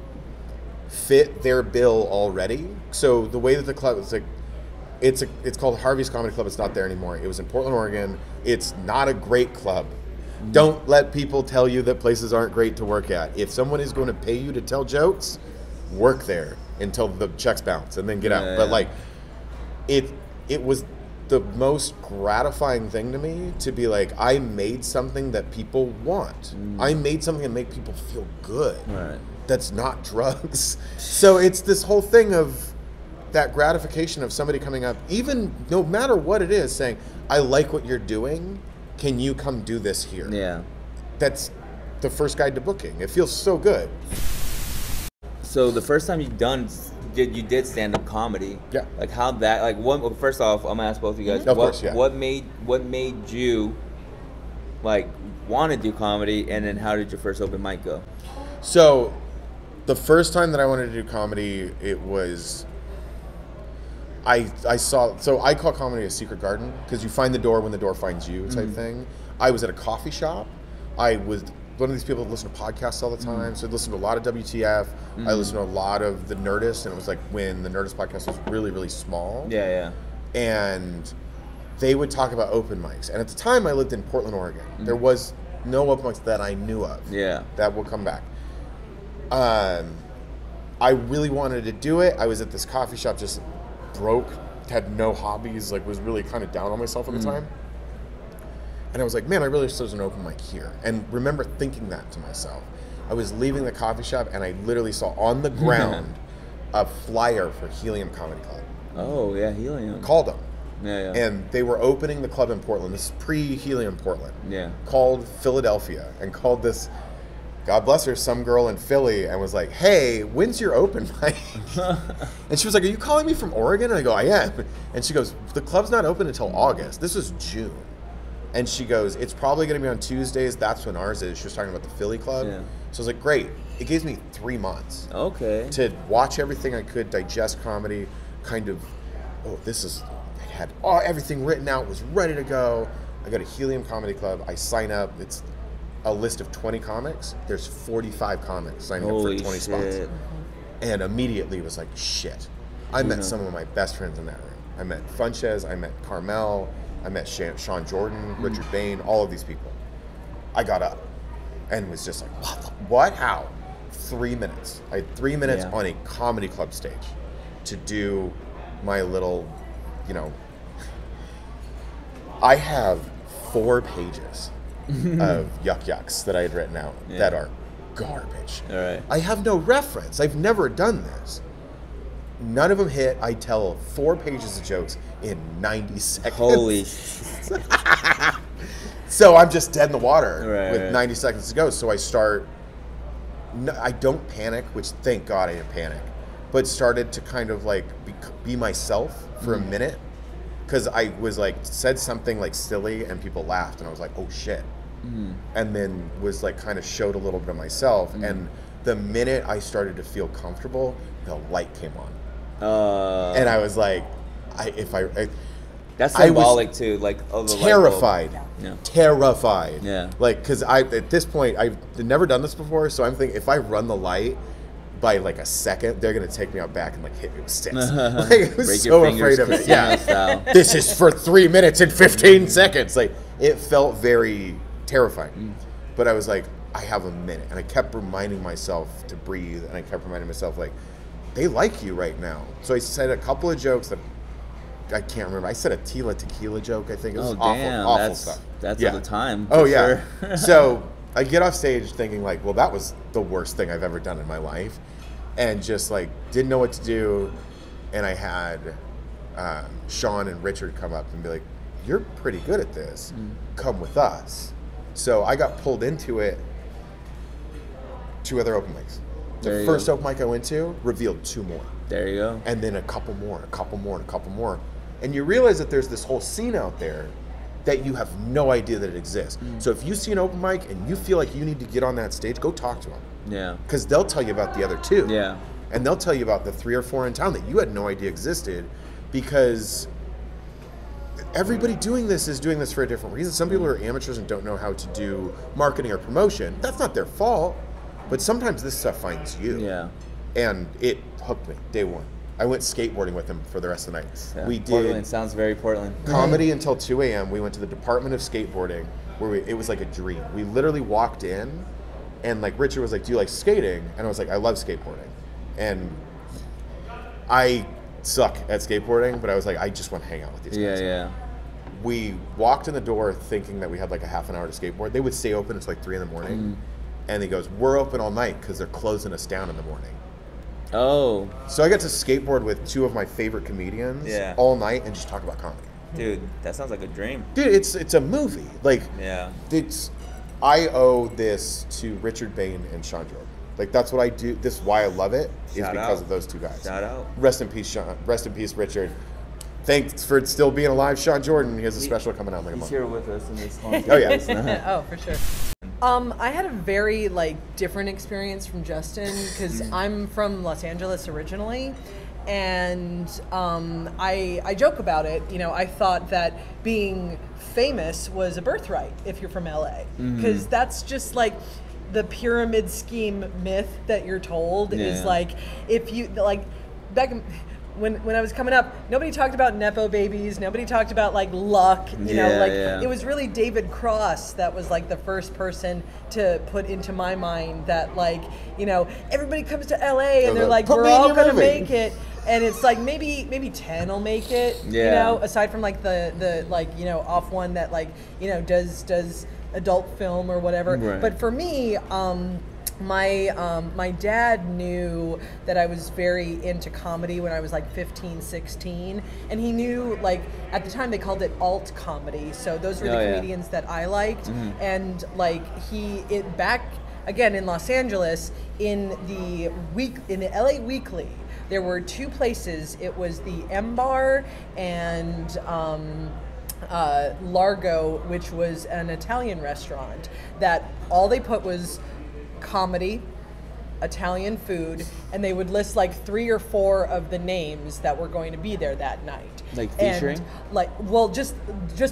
fit their bill already. So the way that the club was, like, it's called Harvey's Comedy Club. It's not there anymore. It was in Portland, Oregon. It's not a great club. Don't let people tell you that places aren't great to work at. If someone is going to pay you to tell jokes, work there until the checks bounce and then get out. But like, it was the most gratifying thing to me to be like, I made something that people want. I made something that make people feel good. Right. That's not drugs. So it's this whole thing of that gratification of somebody coming up, even no matter what it is, saying, I like what you're doing, can you come do this here? Yeah. That's the first guide to booking. It feels so good. So the first time you did stand-up comedy. Yeah. Like how that, like, what, first off, I'm gonna ask both of you guys, what made you, like, want to do comedy, and then how did your first open mic go? So the first time that I wanted to do comedy, it was, so I call comedy a secret garden, because you find the door when the door finds you type thing. I was at a coffee shop. I was one of these people that listen to podcasts all the time. So I listened to a lot of WTF. I listened to a lot of The Nerdist, and it was like when The Nerdist podcast was really, really small. Yeah. And they would talk about open mics. And at the time I lived in Portland, Oregon. There was no open mics that I knew of. Yeah. That will come back. I really wanted to do it. I was at this coffee shop, just broke, had no hobbies, like was really kind of down on myself at the time. And I was like, man, I really wish there was an open mic here. And remember thinking that to myself. I was leaving the coffee shop and I literally saw on the ground a flyer for Helium Comedy Club. Oh yeah, Helium. Called them. Yeah, yeah. And they were opening the club in Portland. This is pre-Helium Portland. Yeah. Called Philadelphia and called this, God bless her, some girl in Philly, and was like, hey, when's your open mic? And she was like, are you calling me from Oregon? And I go, I am. And she goes, the club's not open until August. This is June. And she goes, it's probably going to be on Tuesdays. That's when ours is. She was talking about the Philly club. Yeah. So I was like, great. It gives me 3 months. Okay. To watch everything I could, digest comedy, kind of, oh, this is, I had all, everything written out, was ready to go. I go to Helium Comedy Club. I sign up. It's a list of 20 comics. There's 45 comics signing up for 20 spots. And immediately was like, shit. I met some of my best friends in that room. I met Funches. I met Carmel. I met Sean Jordan, Richard Bain, all of these people. I got up and was just like, what? What? How? 3 minutes. I had 3 minutes on a comedy club stage to do my little, you know, I have 4 pages of yuck yucks that I had written out that are garbage. All right. I have no reference. I've never done this. None of them hit. I tell 4 pages of jokes in 90 seconds. Holy shit. So I'm just dead in the water with 90 seconds to go. So I start, I don't panic, which thank God I didn't panic, but started to kind of like be myself for a minute. Because I was like, said something like silly and people laughed and I was like, oh shit. And then was like kind of showed a little bit of myself. And the minute I started to feel comfortable, the light came on. And I was like, that's symbolic too, like terrified, terrified. Yeah. Like, cause I, at this point, I've never done this before. So I'm thinking if I run the light by like a second, they're gonna take me out back and like hit me with sticks. Like, I was so afraid of it. Yeah. This is for 3 minutes and 15 seconds. Like it felt very terrifying, but I was like, I have a minute. And I kept reminding myself to breathe. And I kept reminding myself like, they like you right now. So I said a couple of jokes that I can't remember. I said a Tila Tequila joke, I think. It was awful stuff. That's at the time. Oh, yeah. Sure. So I get off stage thinking like, well, that was the worst thing I've ever done in my life. And just like, didn't know what to do. And I had Sean and Richard come up and be like, you're pretty good at this. Come with us. So I got pulled into it. 2 other open mics. The first open mic I went to revealed 2 more. There you go. And then a couple more, and a couple more, and a couple more. And you realize that there's this whole scene out there that you have no idea that it exists. So if you see an open mic and you feel like you need to get on that stage, go talk to them. Yeah. Because they'll tell you about the other 2. Yeah. And they'll tell you about the 3 or 4 in town that you had no idea existed, because everybody doing this for a different reason. Some people are amateurs and don't know how to do marketing or promotion. That's not their fault. But sometimes this stuff finds you. Yeah. And it hooked me, day one. I went skateboarding with him for the rest of the night. Yeah. We did. Portland sounds very Portland. Comedy until 2 a.m. We went to the Department of Skateboarding, where it was like a dream. We literally walked in, and like Richard was like, do you like skating? And I was like, I love skateboarding. And I suck at skateboarding, but I was like, I just want to hang out with these guys. Yeah. We walked in the door thinking that we had like a half an hour to skateboard. They would stay open until like 3 in the morning. And he goes, we're open all night because they're closing us down in the morning. Oh. So I got to skateboard with 2 of my favorite comedians all night and just talk about comedy. Dude, that sounds like a dream. Dude, it's a movie. Like, I owe this to Richard Bain and Sean Jordan. Like, that's what I do. This is why I love it, is because of those 2 guys. Shout out. Rest in peace, Sean. Rest in peace, Richard. Thanks for still being alive, Sean Jordan. He has a special coming out in like a month. He's here with us in this long time. Oh, for sure. I had a very like different experience from Justin, because I'm from Los Angeles originally, and I joke about it. You know, I thought that being famous was a birthright if you're from LA, because that's just like the pyramid scheme myth that you're told is like, if you like back when I was coming up, nobody talked about Nepo babies. Nobody talked about like luck, you know, like it was really David Cross that was like the first person to put into my mind that like, you know, everybody comes to LA and they're like, we're all gonna make it. And it's like maybe 10 will make it, you know, aside from like the like, you know, off one that like, you know, does adult film or whatever. But for me, my my dad knew that I was very into comedy when I was like 15, 16, and he knew, like, at the time they called it alt comedy. So those were the comedians that I liked, and like back again in Los Angeles in the LA Weekly. There were two places. It was the M Bar and Largo, which was an Italian restaurant that all they put was comedy, Italian food, and they would list like 3 or 4 of the names that were going to be there that night. Like featuring? And, like, well, just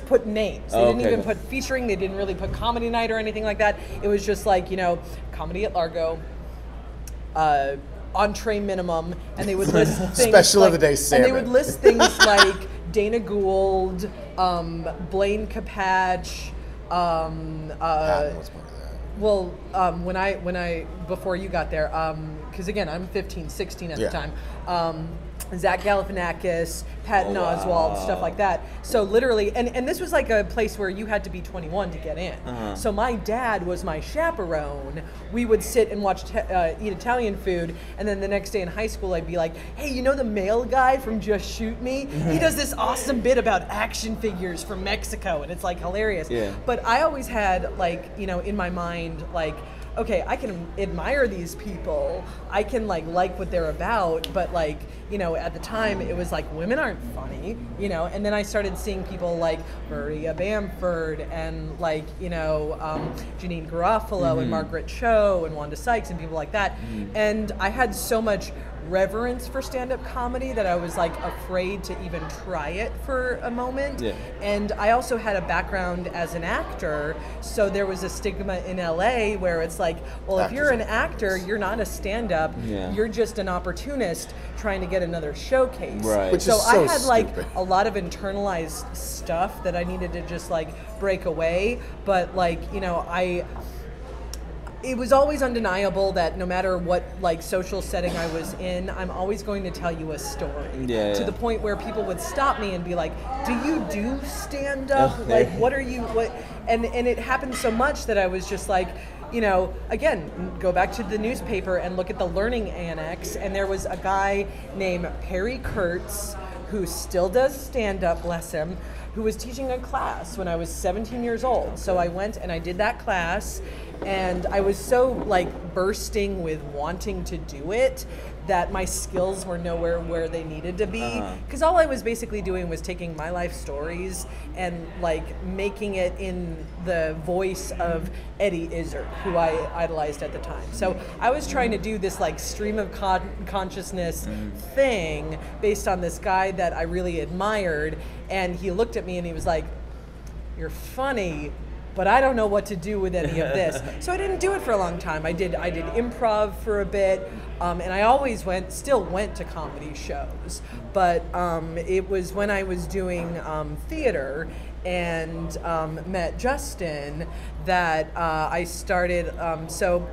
put names. They didn't even put featuring. They didn't really put comedy night or anything like that. It was just like, you know, comedy at Largo, entree minimum, and they would list things special like, of the day salmon. And they would list things like Dana Gould, Blaine Capatch, when I before you got there, because again I'm 15, 16 at the time, Zach Galifianakis, Patton Oswalt, stuff like that. So literally, and this was like a place where you had to be 21 to get in. So my dad was my chaperone. We would sit and watch, eat Italian food, and then the next day in high school I'd be like, hey, you know the male guy from Just Shoot Me? He does this awesome bit about action figures from Mexico, and it's like hilarious. But I always had, like, you know, in my mind, like, okay, I can admire these people. I can like what they're about, but like, you know, at the time it was like women aren't funny, you know. And then I started seeing people like Maria Bamford and like, you know, Janine Garofalo and Margaret Cho and Wanda Sykes and people like that. And I had so much reverence for stand-up comedy that I was like afraid to even try it for a moment. And I also had a background as an actor, so there was a stigma in LA where it's like, well, if you're an actor, you're not a stand-up, you're just an opportunist trying to get another showcase. Which so, I had like a lot of internalized stuff that I needed to just like break away, but like, you know, it was always undeniable that no matter what like social setting I was in, I'm always going to tell you a story. To the point where people would stop me and be like, do you do stand up? Like, what are you, what? And it happened so much that I was just like, you know, again, go back to the newspaper and look at the learning annex. And there was a guy named Perry Kurtz who still does stand up, bless him, who was teaching a class when I was 17 years old. So I went and I did that class, and I was so like bursting with wanting to do it that my skills were nowhere where they needed to be. Because all I was basically doing was taking my life stories and like making it in the voice of Eddie Izzard, who I idolized at the time. So I was trying to do this like stream of consciousness thing based on this guy that I really admired. And he looked at me and he was like, you're funny, but I don't know what to do with any of this. So I didn't do it for a long time. I did improv for a bit, and I always still went to comedy shows. But it was when I was doing theater and met Justin that I started, so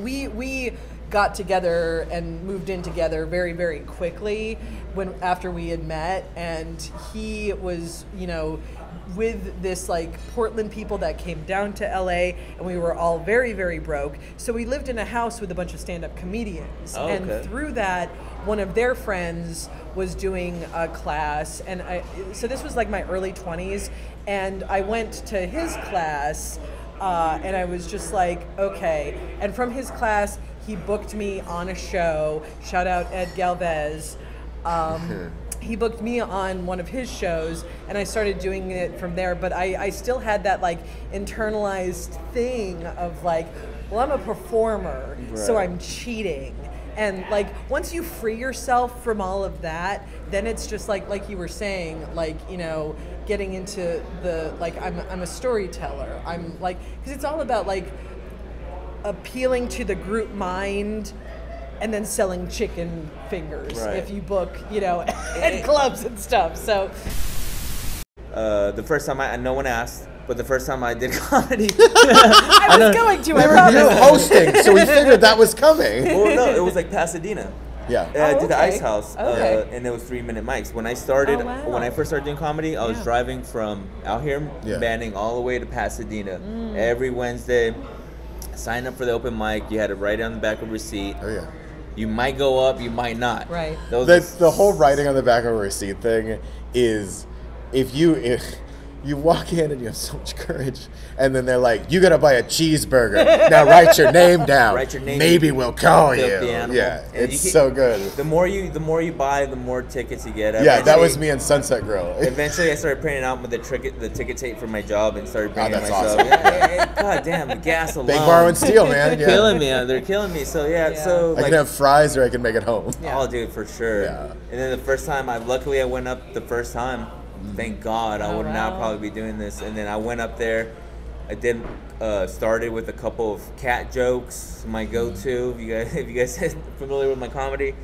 we got together and moved in together very, very quickly after we had met, and he was, you know, with this like Portland people that came down to LA, and we were all very, very broke. So we lived in a house with a bunch of stand-up comedians. And through that, one of their friends was doing a class, and so this was like my early 20s, and I went to his class, and I was just like, okay. And from his class, he booked me on a show. Shout out Ed Galvez. He booked me on one of his shows, and I started doing it from there. But I still had that like internalized thing of like, well, I'm a performer, so I'm cheating. And like, once you free yourself from all of that, then it's just like you were saying, like, you know, getting into the, like, I'm a storyteller. I'm like, because it's all about like appealing to the group mind, and then selling chicken fingers if you book, you know, at clubs and stuff. So the first time no one asked, but the first time I did comedy, I was going to, I promise. You were hosting, so we figured that was coming. Well, no, it was like Pasadena. I did the Ice House, and it was 3-minute mics. When I started, when I first started doing comedy, I was driving from out here, Banning, all the way to Pasadena every Wednesday. sign up for the open mic. You had to write it on the back of a receipt. Oh yeah. You might go up, you might not. Right. The whole writing on the back of a receipt thing is, if you walk in and you have so much courage, and then they're like, "You gotta buy a cheeseburger now. Write your name down. Write your name. Maybe we'll call you." Yeah, and it's so good. The more you buy, the more tickets you get. Eventually, yeah, that was me and Sunset Grill. Eventually, I started printing out with the ticket tape for my job and started bringing myself. Awesome. Yeah. God damn, the gas alone. Big borrow and steal, man. Yeah. Killing me. They're killing me. So yeah. So I can have fries or I can make it home. Yeah. Oh, dude, for sure. Yeah. And then the first time, luckily I went up the first time. Thank God I would not probably be doing this. And then I went up there. I did started with a couple of cat jokes, my go-to. If you guys are familiar with my comedy,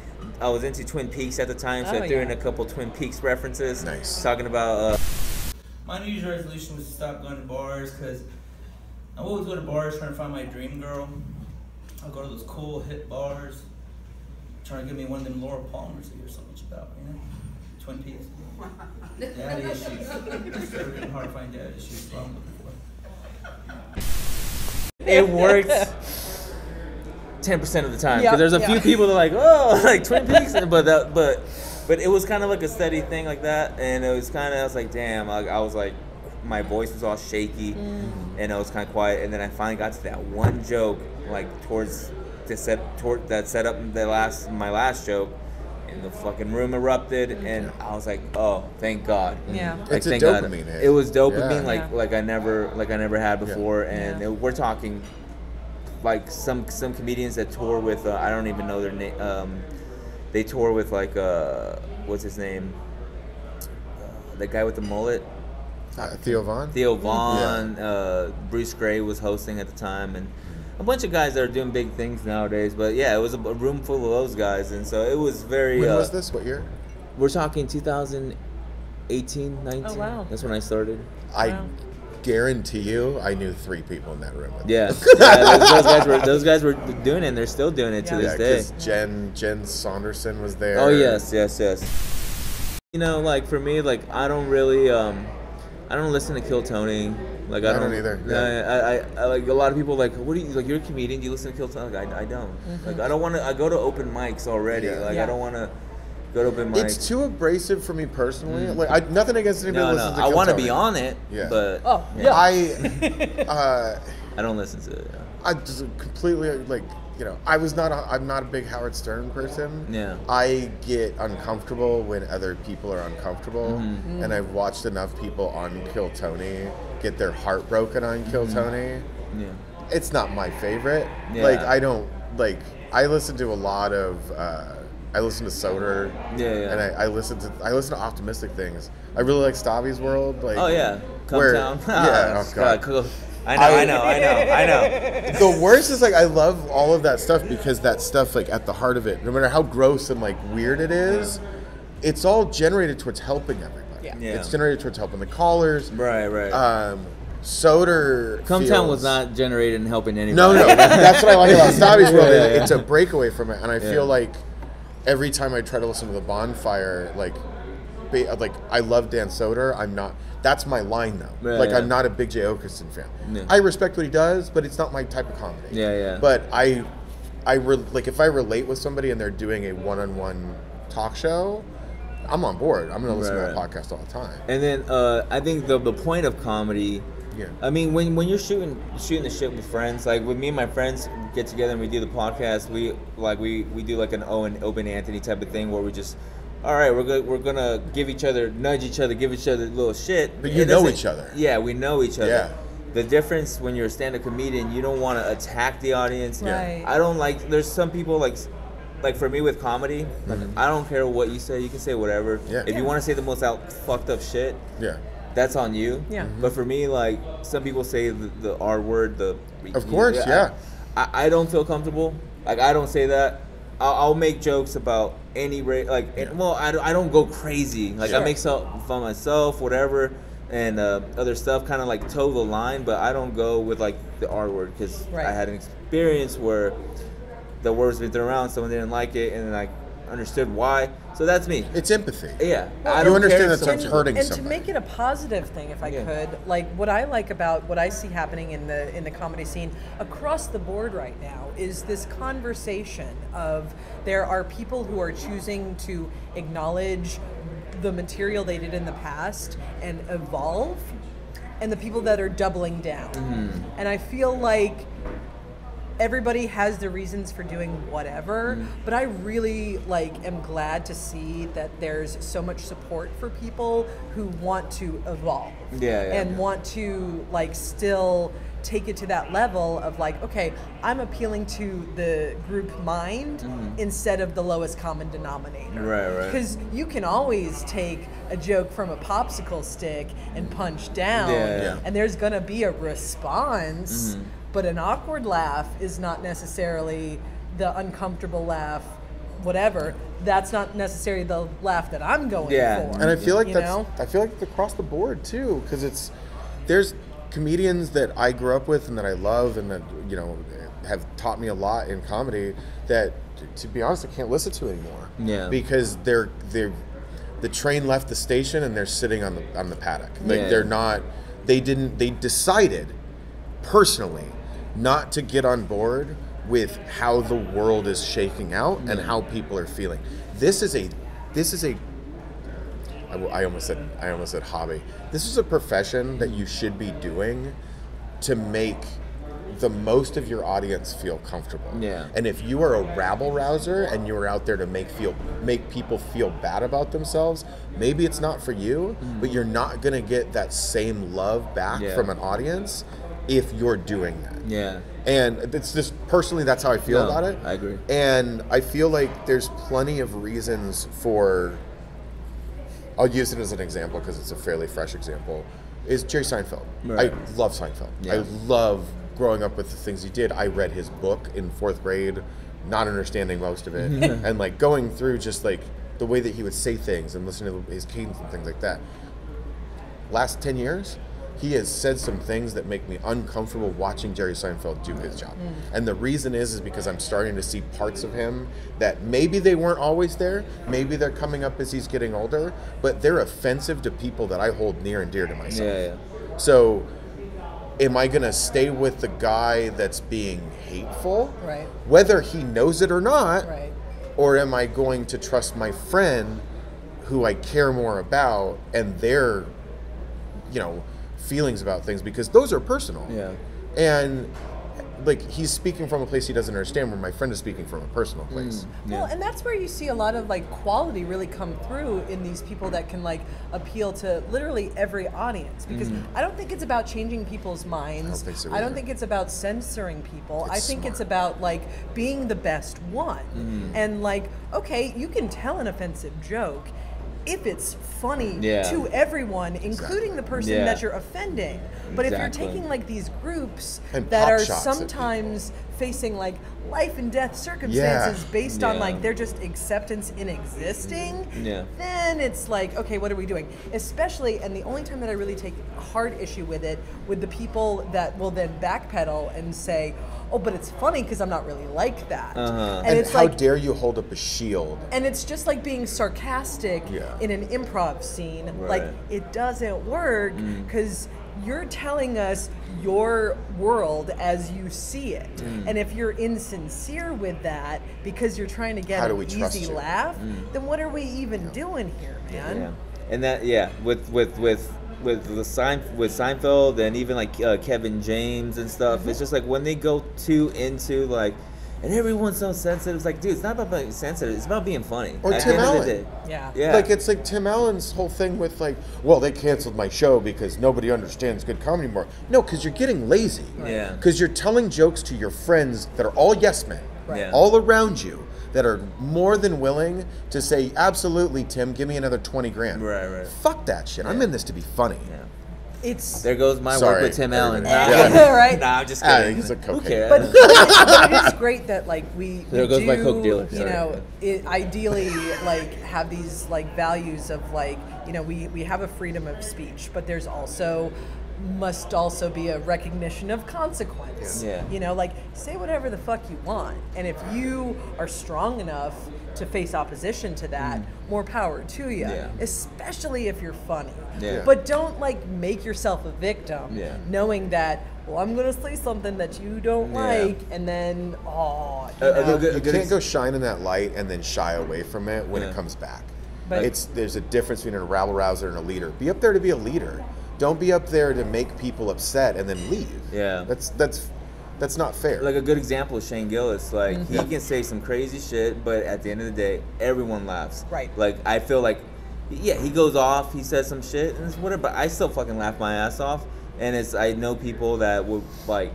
I was into Twin Peaks at the time, so I threw in a couple Twin Peaks references. Nice. Talking about my New Year's resolution was to stop going to bars, because I always go to bars trying to find my dream girl. I'll go to those cool hip bars, trying to give me one of them Laura Palmers to hear so much about, you know? Twin Peaks. Daddy issues. It's so really hard to find daddy issues. It works 10% of the time. Because there's a few people that are like, oh, like Twin Peaks. But it was kind of like a steady thing like that. And it was kind of, I was like, damn. I was like, my voice was all shaky. And I was kind of quiet. And then I finally got to that one joke, like towards that set up my last joke. And the fucking room erupted, and I was like, "Oh, thank God!" Yeah, like, it's dopamine. It was dopamine, like I never had before. Yeah. And we're talking like some comedians that tour with I don't even know their name. They tour with like what's his name? The guy with the mullet. Theo Von. Theo Von. Yeah. Bruce Gray was hosting at the time, and a bunch of guys that are doing big things nowadays, but yeah, it was a room full of those guys, and so it was very. When was this? What year? We're talking 2018, 19. Oh wow! That's when I started. I guarantee you, I knew 3 people in that room. With those guys were doing it, and they're still doing it to this day. Jen Saunderson was there. Oh yes. You know, like for me, like I don't really, I don't listen to Kill Tony. Like I don't either. Yeah. I like a lot of people like, what do you like? You're a comedian. Do you listen to Kill Tony? Like I don't. Like I don't want to. I go to open mics already. Yeah. Like I don't want to go to open mics. It's too abrasive for me personally. Like nothing against anybody who listens to Kill Tony. I want to be on it. Yeah. But I don't listen to it. I just completely like. You know, I'm not a big Howard Stern person. Yeah. I get uncomfortable when other people are uncomfortable, and I've watched enough people on Kill Tony get their heart broken on Kill Tony. Yeah. It's not my favorite. Yeah. Like I listen to a lot of I listen to Soder. Yeah. And I listen to optimistic things. I really like Stabby's World. Like Come Town. Yeah. Oh, God. Cool. I know. The worst is like I love all of that stuff because that stuff like at the heart of it, no matter how gross and like weird it is, it's all generated towards helping everybody. Yeah. It's generated towards helping the callers. Right. Soder. Come Town was not generated in helping anybody. No. That's what I like about Stabby's World. Yeah. It's a breakaway from it, and I feel like every time I try to listen to The Bonfire, like I love Dan Soder. That's my line though. Right, I'm not a big Jay Oakerson fan. Yeah. I respect what he does, but it's not my type of comedy. Yeah. But if I relate with somebody and they're doing a one-on-one talk show, I'm on board. I'm gonna listen to that podcast all the time. And then I think the point of comedy. Yeah. I mean, when you're shooting the shit with friends, like with me and my friends get together and we do the podcast. We do like an Owen Open Anthony type of thing where we just. All right, we're gonna give each other, nudge each other, give each other little shit. But you know each other. Yeah, we know each other. Yeah. The difference when you're a stand-up comedian, you don't want to attack the audience. Right. I don't like. There's some people like for me with comedy, I don't care what you say. You can say whatever. Yeah. If you want to say the most fucked up shit, that's on you. Yeah. But for me, like some people say the R word. I don't feel comfortable. Like I don't say that. I'll make jokes about any race, I don't go crazy. Like I make some fun myself, whatever, and other stuff, kind of like toe the line. But I don't go with like the R word because I had an experience where the word's been thrown around, someone didn't like it, and then understood why. So that's me. It's empathy. Yeah. Well, I don't understand that someone's hurting somebody. And to make it a positive thing, if I could, like what I like about what I see happening in the comedy scene across the board right now is this conversation of there are people who are choosing to acknowledge the material they did in the past and evolve, and the people that are doubling down. Mm-hmm. And I feel like everybody has their reasons for doing whatever, but I really am glad to see that there's so much support for people who want to evolve want to still take it to that level of okay, I'm appealing to the group mind instead of the lowest common denominator. Right. Because you can always take a joke from a popsicle stick and punch down, and there's gonna be a response. But an awkward laugh is not necessarily the uncomfortable laugh, whatever. That's not necessarily the laugh that I'm going for. And I feel like I feel like it's across the board too, because there's comedians that I grew up with and that I love and that have taught me a lot in comedy that, to be honest, I can't listen to anymore. Yeah. Because the train left the station and they're sitting on the paddock. Like they decided personally not to get on board with how the world is shaking out and how people are feeling. This is a I almost said hobby. This is a profession that you should be doing to make the most of your audience feel comfortable. Yeah. And if you are a rabble rouser and you're out there to make people feel bad about themselves, maybe it's not for you, but you're not gonna get that same love back from an audience if you're doing that. Yeah. And it's just, personally, that's how I feel about it. I agree. And I feel like there's plenty of reasons for, I'll use it as an example because it's a fairly fresh example, is Jerry Seinfeld. Right. I love Seinfeld. Yeah. I love growing up with the things he did. I read his book in 4th grade, not understanding most of it, and going through just the way that he would say things and listen to his cadence and things like that. Last 10 years, he has said some things that make me uncomfortable watching Jerry Seinfeld do his job. And the reason is because I'm starting to see parts of him that maybe they weren't always there, maybe they're coming up as he's getting older, but they're offensive to people that I hold near and dear to myself. So am I gonna stay with the guy that's being hateful? Right. Whether he knows it or not, or am I going to trust my friend who I care more about and their, feelings about things, because those are personal. Yeah. And he's speaking from a place he doesn't understand, where my friend is speaking from a personal place. Well, and that's where you see a lot of quality really come through in these people that can appeal to literally every audience, because I don't think it's about changing people's minds. I don't think so either. I don't think it's about censoring people. I think it's about being the best one. And okay, you can tell an offensive joke if it's funny to everyone, including the person that you're offending. But if you're taking these groups and that are sometimes facing life and death circumstances based on their just acceptance in existing, then it's okay, what are we doing? Especially, and the only time that I really take hard issue with it, with the people that will then backpedal and say, oh, but it's funny because I'm not really like that. And it's how dare you hold up a shield? And it's just being sarcastic in an improv scene. Right. It doesn't work because you're telling us your world as you see it. And if you're insincere with that because you're trying to get an easy laugh, then what are we even doing here, man? Yeah. And that, with Seinfeld and even Kevin James and stuff, it's just when they go too into and everyone's so sensitive. It's dude, it's not about being sensitive. It's about being funny. Or Tim Allen. Yeah. It's Tim Allen's whole thing with well, they canceled my show because nobody understands good comedy more. No, because you're getting lazy. Right. Yeah. Because you're telling jokes to your friends that are all yes men, all around you, that are more than willing to say, absolutely, Tim, give me another 20 grand. Right. Fuck that shit. Yeah. I'm in this to be funny. Yeah. It's, there goes my work with Tim Allen. Right? Nah, I'm just kidding. He's a coke dealer. But it is great that we do, my coke dealer. Ideally have these values of we have a freedom of speech, but there's also must be a recognition of consequence. Say whatever the fuck you want, and if you are strong enough to face opposition to that, more power to you, especially if you're funny. But don't like make yourself a victim, knowing that, well, I'm gonna say something that you don't like, and then, oh, you can't go shine in that light and then shy away from it when it comes back. But it's, there's a difference between a rabble rouser and a leader. Be up there to be a leader. Don't be up there to make people upset and then leave. Yeah, that's not fair. Like a good example is Shane Gillis. Like he can say some crazy shit, but at the end of the day, everyone laughs. Right. Like I feel like, yeah, he goes off. He says some shit and it's whatever. But I still fucking laugh my ass off. And it's, I know people that would like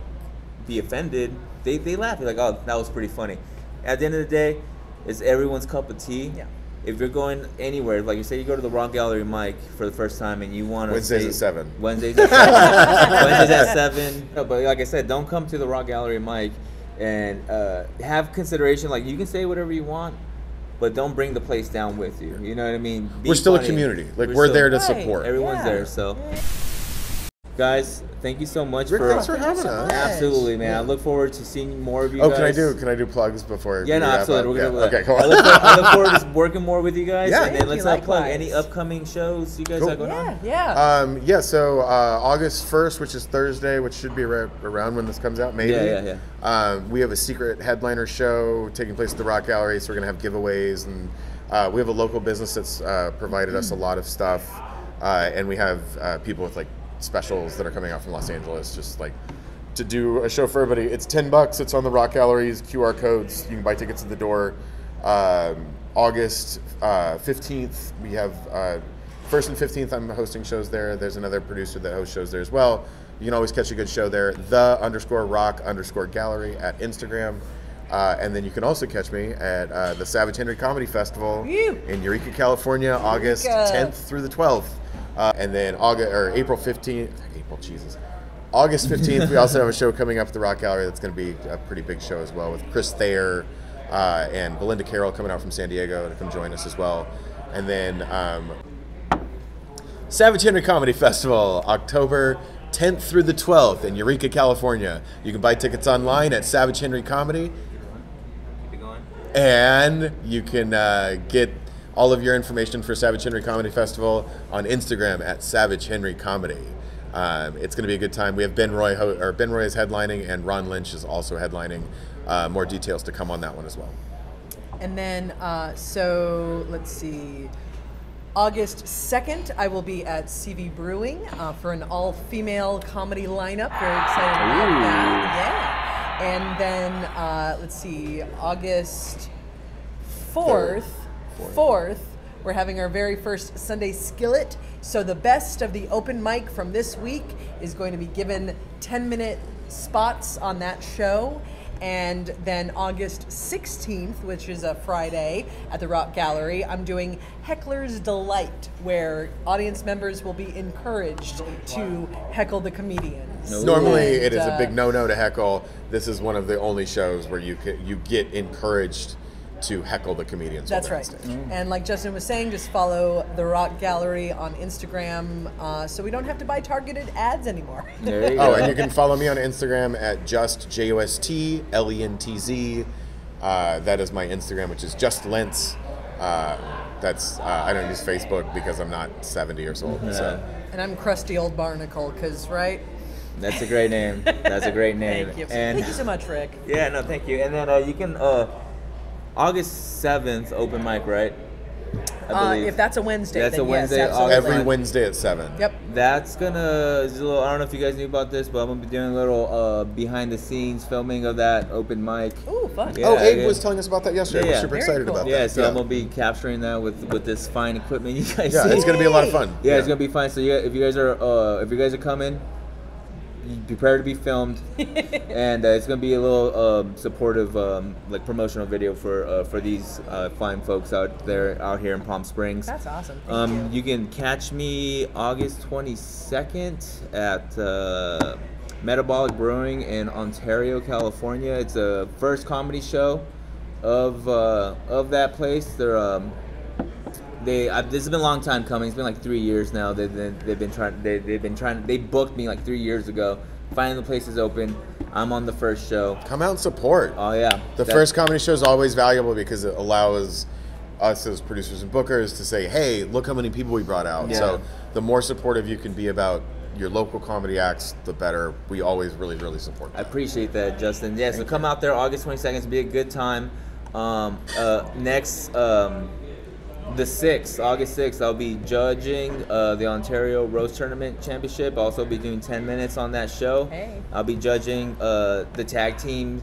be offended. They laugh. They're like, oh, that was pretty funny. At the end of the day, it's everyone's cup of tea. Yeah. If you're going anywhere, like you say, you go to the Rock Gallery, Mike, for the first time, and you want to Wednesdays at 7. Wednesdays at 7. No, but like I said, don't come to the Rock Gallery, Mike, and have consideration. Like you can say whatever you want, but don't bring the place down with you. You know what I mean? Be we're still funny. A community. Like we're still, there to support. Everyone's there. So, guys, thank you so much, Rick, thanks for having us. Absolutely, man. I look forward to seeing more of you guys. Can I do plugs before? Yeah, no, absolutely. We're gonna okay, cool. I look forward to working more with you guys. Yeah. And then let's not plug any upcoming shows you guys have going on. Yeah. So August 1st, which is Thursday, which should be around when this comes out, maybe. Yeah. We have a secret headliner show taking place at the Rock Gallery, so we're gonna have giveaways, and we have a local business that's provided us a lot of stuff, and we have people with like specials that are coming out from Los Angeles, just like to do a show for everybody. It's $10. It's on the Rock Galleries QR codes. You can buy tickets at the door. August 15th, we have 1st and 15th. I'm hosting shows there. There's another producer that hosts shows there as well. You can always catch a good show there. the_rock_gallery at Instagram. And then you can also catch me at the Savage Henry Comedy Festival in Eureka, California, August 10th through the 12th. And then August 15th, we also have a show coming up at the Rock Gallery that's going to be a pretty big show as well, with Chris Thayer and Belinda Carroll coming out from San Diego to come join us as well. And then Savage Henry Comedy Festival, October 10th through the 12th in Eureka, California. You can buy tickets online at Savage Henry Comedy. And you can get all of your information for Savage Henry Comedy Festival on Instagram at Savage Henry Comedy. It's going to be a good time. We have Ben Roy is headlining, and Ron Lynch is also headlining. More details to come on that one as well. And then, so let's see. August 2nd, I will be at CV Brewing for an all-female comedy lineup. Very excited about that. Yeah. And then, let's see, August 4th. We're having our very first Sunday skillet. So the best of the open mic from this week is going to be given 10-minute spots on that show. And then August 16th, which is a Friday at the Rock Gallery, I'm doing Heckler's Delight, where audience members will be encouraged to heckle the comedians. Normally it is a big no-no to heckle. This is one of the only shows where you get encouraged to heckle the comedians. That's right. And like Justin was saying, just follow the Rock Gallery on Instagram, so we don't have to buy targeted ads anymore. There you go. Oh, and you can follow me on Instagram at JustLentz. That is my Instagram, which is Just Lentz. That's I don't use Facebook because I'm not 70 years old. So. And I'm Crusty Old Barnacle, because That's a great name. That's a great name. Thank you. And thank you so much, Rick. Yeah, no, thank you. And then you can. August 7th, open mic, right? If that's a Wednesday, that's a Wednesday. Yes, every Wednesday at 7. Yep. That's gonna. It's a little, I don't know if you guys knew about this, but I'm gonna be doing a little behind-the-scenes filming of that open mic. Ooh, fun! Yeah, Abe was telling us about that yesterday. Yeah, I'm super excited about that. Yeah, so I'm gonna be capturing that with this fine equipment you guys. Yeah, it's gonna be a lot of fun. Yeah, it's gonna be fun. So yeah, if you guys are coming, prepare to be filmed, and it's gonna be a little supportive, like promotional video for these fine folks out here in Palm Springs. That's awesome. You can catch me August 22nd at Metabolic Brewing in Ontario, California. It's the first comedy show of that place. They're this has been a long time coming. It's been like 3 years now. They've been trying. They booked me like 3 years ago. Finally, the place is open. I'm on the first show. Come out and support. Oh, yeah. The first comedy show is always valuable because it allows us as producers and bookers to say, hey, look how many people we brought out. Yeah. So the more supportive you can be about your local comedy acts, the better. We always really, really support that. I appreciate that, Justin. Yeah, so come out there August 22nd. Be a good time. The 6th, August 6th, I'll be judging the Ontario Roast Tournament Championship. I'll also be doing 10 minutes on that show. Hey. I'll be judging the tag team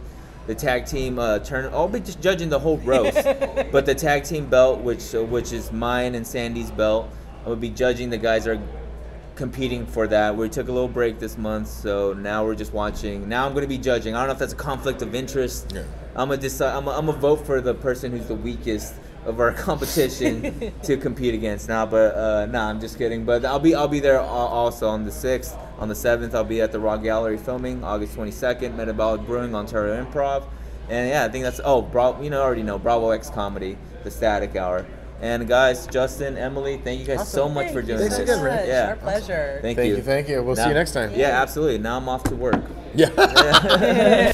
tournament. I'll be just judging the whole roast. But the tag team belt, which is mine and Sandy's belt, I will be judging the guys that are competing for that. We took a little break this month, so now we're just watching. Now I'm going to be judging. I don't know if that's a conflict of interest. Yeah. I'm going to vote for the person who's the weakest of our competition to compete against now, but nah, I'm just kidding. But I'll be there also on the 6th, on the 7th. I'll be at the Raw Gallery filming, August 22nd, Metabolic Brewing, Ontario Improv, and yeah, I think that's Bravo X Comedy, the Static Hour. And guys, Justin, Emily, thank you guys so much for doing this. Thanks again, yeah. Our pleasure. Thank you. Thank you. We'll see you next time. Yeah, absolutely. Now I'm off to work. Yeah.